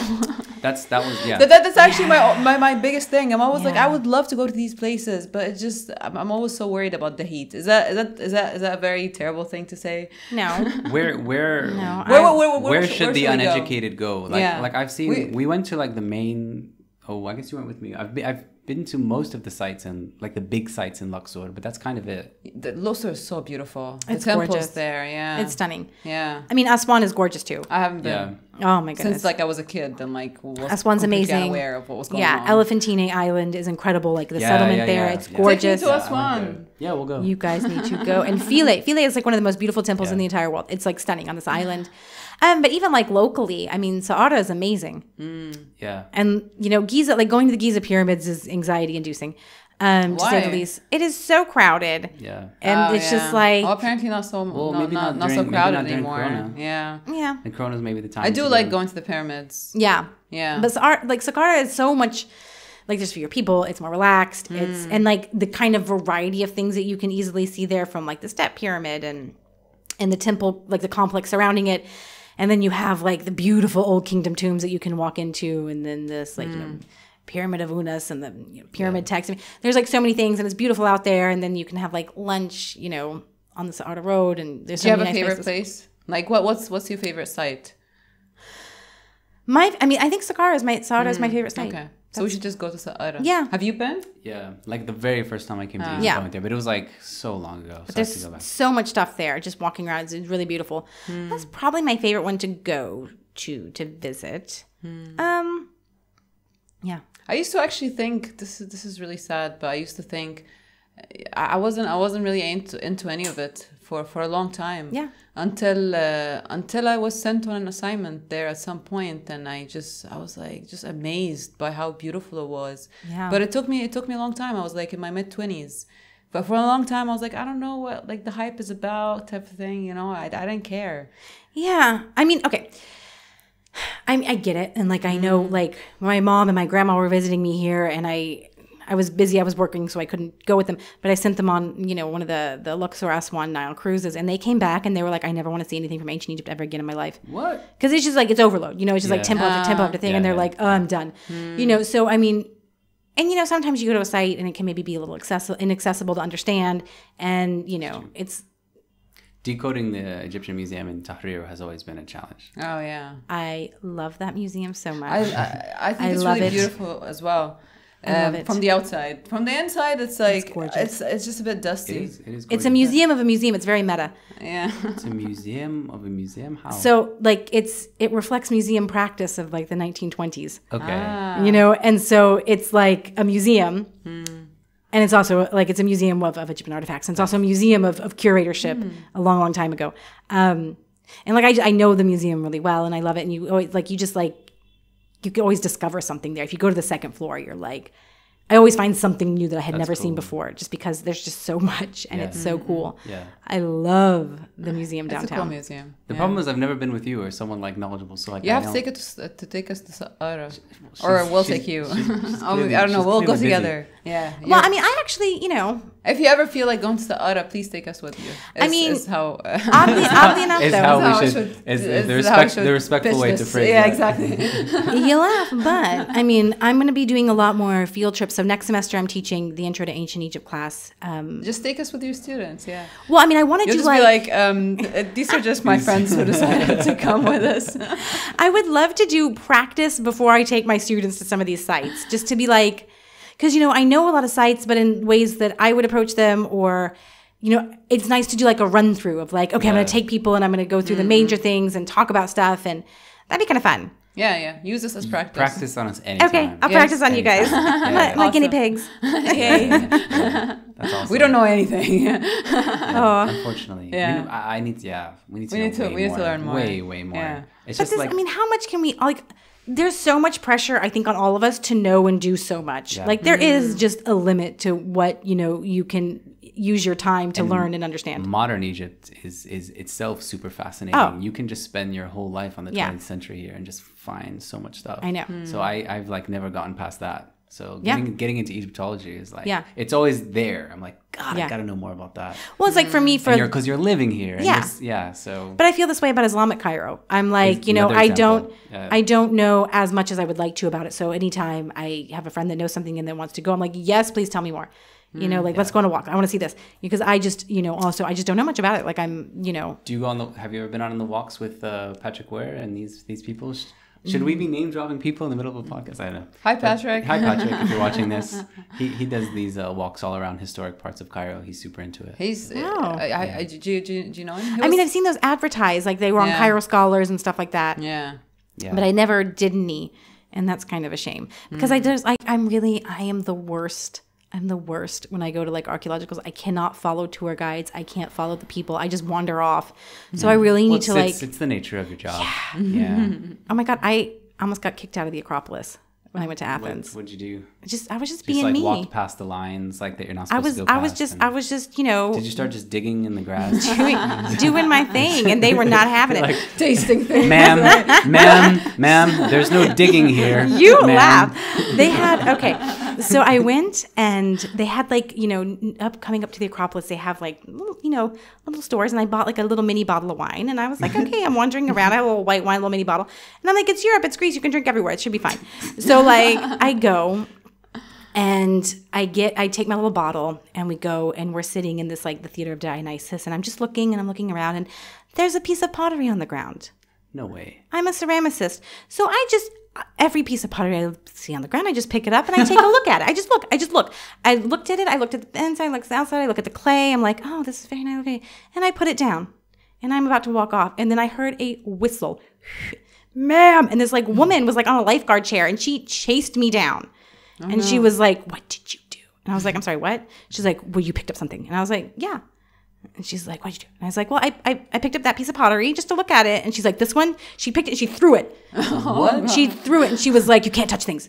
that's actually my biggest thing. I'm always like, I would love to go to these places, but it's just I'm always so worried about the heat. Is that a very terrible thing to say? No. Where should the uneducated go? Like I've seen we went to like the main. Oh, I guess you went with me. I've been to most of the sites and like the big sites in Luxor, but that's kind of it. Luxor is so beautiful. It's the temple's there, yeah. It's stunning. Yeah. I mean, Aswan is gorgeous too. I haven't been. Yeah. Oh my goodness. Since like I was a kid, I'm like, Aswan's amazing. Aware of what was going on. Yeah, Elephantine Island is incredible. Like the settlement there, it's gorgeous. Take me to Aswan. Yeah, we'll go. You guys need to go. And Philae. Philae is like one of the most beautiful temples in the entire world. It's like stunning on this island. But even like locally, I mean, Saqqara is amazing. Yeah. And, you know, Giza, like going to the Giza pyramids is anxiety inducing. Why? To say the least. It is so crowded. Yeah. And it's just like. Well, apparently not so crowded anymore. Corona. Yeah. Yeah. And Corona's maybe the time. I do like going to the pyramids. Yeah. Yeah. But Saqqara is so much. Like there's fewer people, it's more relaxed. It's and like the kind of variety of things that you can easily see there, from like the step pyramid and the temple, like the complex surrounding it, and then you have like the beautiful old kingdom tombs that you can walk into, and then this like you know, pyramid of Unas and the pyramid text. I mean, there's like so many things, and it's beautiful out there. And then you can have like lunch, you know, on the Saqqara Road. And there's. Do you have a favorite place? Like what's your favorite site? I think Saqqara is my favorite site. Okay. So we should just go to Saqqara. Yeah. Have you been? Yeah. Like the very first time I came to Egypt, I went there. But it was like so long ago. But there's so much stuff there. Just walking around. It's really beautiful. That's probably my favorite one to go to visit. Yeah. I used to actually think, this is really sad, but I used to think, I wasn't really into any of it for a long time. Yeah. Until I was sent on an assignment there at some point, and I was amazed by how beautiful it was. Yeah. But it took me a long time. I was like in my mid-20s, but for a long time I was like, I don't know what like the hype is about, type of thing. You know, I didn't care. Yeah. I mean, okay. I get it, and like I know like my mom and my grandma were visiting me here, and I was busy, I was working, so I couldn't go with them. But I sent them on, you know, one of the Luxor Aswan Nile cruises. And they came back and they were like, I never want to see anything from ancient Egypt ever again in my life. What? Because it's just like, it's overload. You know, it's just like temple after temple after thing. And they're like, oh, I'm done. You know, so I mean, and you know, sometimes you go to a site and it can maybe be a little inaccessible to understand. And, you know, it's. Decoding the Egyptian Museum in Tahrir has always been a challenge. Oh, yeah. I love that museum so much. I think it's really beautiful as well. From the outside. From the inside, it's like it's just a bit dusty. It is it's a museum of a museum. It's very meta. Yeah. It's a museum of a museum. How? So like it reflects museum practice of like the 1920s. Okay. Ah. You know, and so it's like a museum. Mm. And it's also like it's a museum of Egyptian artifacts. And it's also a museum of curatorship a long, long time ago. And like I know the museum really well, and I love it. And you always like you can always discover something there. If you go to the second floor, you're like, I always find something new that I had never seen before, just because there's just so much, and it's so cool. Yeah, I love the museum downtown. It's a cool museum. The problem is I've never been with you or someone like knowledgeable. So like, you have to take it to take us to Saqqara, or we'll take you. Clearly, I don't know. We'll go together. Yeah. Well, I mean, I actually, you know, if you ever feel like going to Saqqara, please take us with you. I mean, is how oddly enough, the respectful way to phrase it. Yeah, exactly. You laugh, but I mean, I'm going to be doing a lot more field trips. So next semester, I'm teaching the Intro to Ancient Egypt class. Just take us with your students, yeah. Well, I mean, I want to do like... these are just my friends who decided to come with us. I would love to do practice before I take my students to some of these sites, just to be like... Because, you know, I know a lot of sites, but in ways that I would approach them, or, you know, it's nice to do like a run-through of like, okay, I'm going to take people and I'm going to go through the major things and talk about stuff, and that'd be kind of fun. Yeah, yeah. Use this as practice. Practice on us anytime. Okay, I'll practice on you guys. My guinea pigs. Yeah. That's awesome. We don't know anything. Yeah, unfortunately. Yeah. We need to learn more. Way more. Yeah. It's just like, I mean, how much can we like? There's so much pressure, I think, on all of us to know and do so much. Yeah. Like there is just a limit to what you can use your time to learn and understand. Modern Egypt is itself super fascinating. Oh. You can just spend your whole life on the 20th century here and just find so much stuff. I know. Mm. So I've like never gotten past that. So getting into Egyptology is like it's always there. I'm like, God, I gotta know more about that. Well, it's like for me, because you're living here. And so. But I feel this way about Islamic Cairo. I'm like, I don't know as much as I would like to about it. So anytime I have a friend that knows something and then wants to go, I'm like, yes, please tell me more. You know, like let's go on a walk. I want to see this because I just, also I just don't know much about it. Like Do you go on have you ever been on the walks with Patrick Ware and these people? Should we be name-dropping people in the middle of a podcast? I don't know. Hi, Patrick. Hi, Patrick, if you're watching this. He does these walks all around historic parts of Cairo. He's super into it. Do you know him? I mean, I've seen those advertised. Like, they were on Cairo Scholars and stuff like that. Yeah. Yeah. But I never did any. And that's kind of a shame. Because I'm the worst when I go to like archaeologicals. I cannot follow tour guides. I can't follow the people. I just wander off. So I really need to like... It's the nature of your job. Yeah. Oh my God. I almost got kicked out of the Acropolis when I went to Athens. What did you do? I was just being me. Just like walked past the lines like that you're not supposed to go past. I was just, you know... Did you start just digging in the grass? doing my thing, and they were not having it. Like, tasting things. Ma'am, there's no digging here. You laugh. They had... Okay. So I went, and they had like, coming up to the Acropolis, they have like, little stores. And I bought like a little mini bottle of wine. And I was like, okay, I'm wandering around. I have a little white wine, a little mini bottle. And I'm like, it's Europe. It's Greece. You can drink everywhere. It should be fine. So like I go and I take my little bottle and we go and we're sitting in this like the Theater of Dionysus. And I'm just looking and I'm looking around and there's a piece of pottery on the ground. No way. I'm a ceramicist. So every piece of pottery I see on the ground, I just pick it up and I take a look at it. I just look. I looked at it. I looked at the inside. I looked at the outside. I look at the clay. I'm like, oh, this is very nice. And I put it down. And I'm about to walk off. And then I heard a whistle. Ma'am. And this like woman was like on a lifeguard chair. And she chased me down. Oh, and she was like, what did you do? And I was like, I'm sorry, what? She's like, well, you picked up something. And I was like, yeah. And she's like, what'd you do? And I was like, well, I picked up that piece of pottery just to look at it. And she's like, this one? She picked it and she threw it. What? She threw it and she was like, you can't touch things.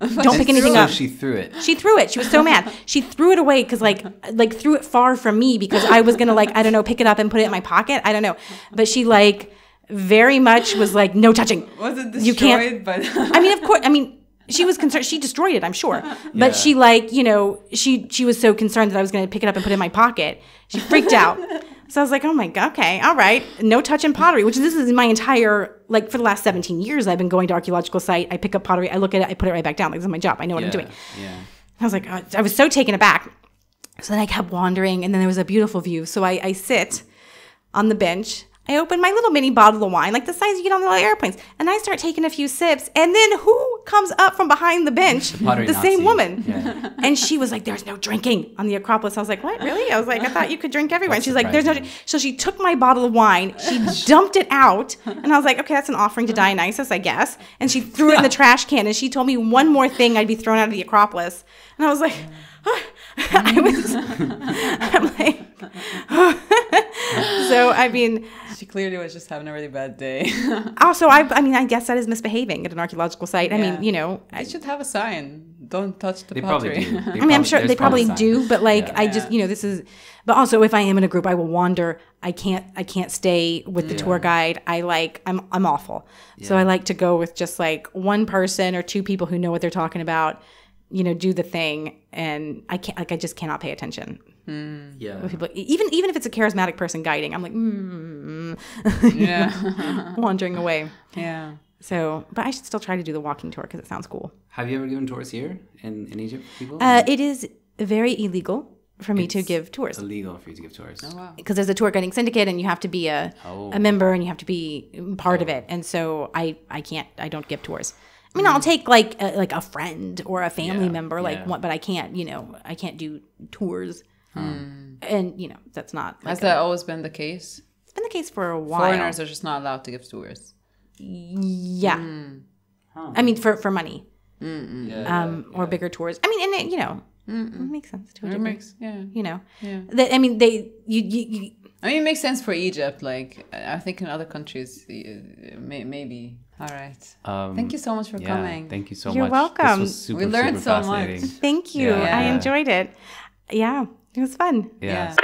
Don't pick anything up. She threw it. She threw it. She was so mad. She threw it away because like threw it far from me because I was going to like, I don't know, pick it up and put it in my pocket. I don't know. But she like very much was like, no touching. Was it destroyed? You can't. But I mean, of course, she was concerned. She destroyed it, I'm sure. But she like, she was so concerned that I was going to pick it up and put it in my pocket. She freaked out. So I was like, oh my God, okay, all right. No touching pottery, which this is my entire, like for the last 17 years, I've been going to archaeological site. I pick up pottery. I look at it. I put it right back down. Like this is my job. I know what I'm doing. Yeah. I was like, oh, I was so taken aback. So then I kept wandering and then there was a beautiful view. So I sit on the bench. I open my little mini bottle of wine, like the size you get on the little airplanes, and I start taking a few sips, and then who comes up from behind the bench? The same woman. Yeah. And she was like, there's no drinking on the Acropolis. I was like, what, really? I was like, I thought you could drink everywhere. And she's like, there's no drink. So she took my bottle of wine, she dumped it out, and I was like, okay, that's an offering to Dionysus, I guess. And she threw it in the trash can, and she told me one more thing, I'd be thrown out of the Acropolis. And I was like, oh. I'm like, oh. So I mean, she clearly was just having a really bad day. Also, I mean, I guess that is misbehaving at an archaeological site. Yeah. I mean, you know, I should have a sign. Don't touch the pottery. I mean, I'm sure they probably do, but like, yeah. I just, you know, this is. But also, if I am in a group, I will wander. I can't stay with the tour guide. I'm awful. Yeah. So I like to go with just like one person or two people who know what they're talking about. You know, do the thing, and I can't. Like, I just cannot pay attention. Mm. Yeah. People, even if it's a charismatic person guiding, I'm like, yeah, wandering away. Yeah. So, but I should still try to do the walking tour because it sounds cool. Have you ever given tours here in Egypt? People? It is very illegal for me to give tours. Illegal for you to give tours. Oh wow. Because there's a tour guiding syndicate, and you have to be a member, and you have to be part of it, and so I can't. I don't give tours. I mean, I'll take like a friend or a family member, but I can't, you know, I can't do tours. And, you know, that's not. Has that always been the case? It's been the case for a while. Foreigners are just not allowed to give tours. Yeah. Mm. Huh. I mean, for money. Mm-mm. Yeah, or bigger tours. I mean, and it, you know, it makes sense to a degree. It makes, yeah. You know. Yeah. That, I mean, it makes sense for Egypt. Like, I think in other countries, maybe. All right. Thank you so much for coming. Thank you so much. You're welcome. This was super, we learned super so much. Thank you. Yeah. I enjoyed it. Yeah. It was fun. Yeah.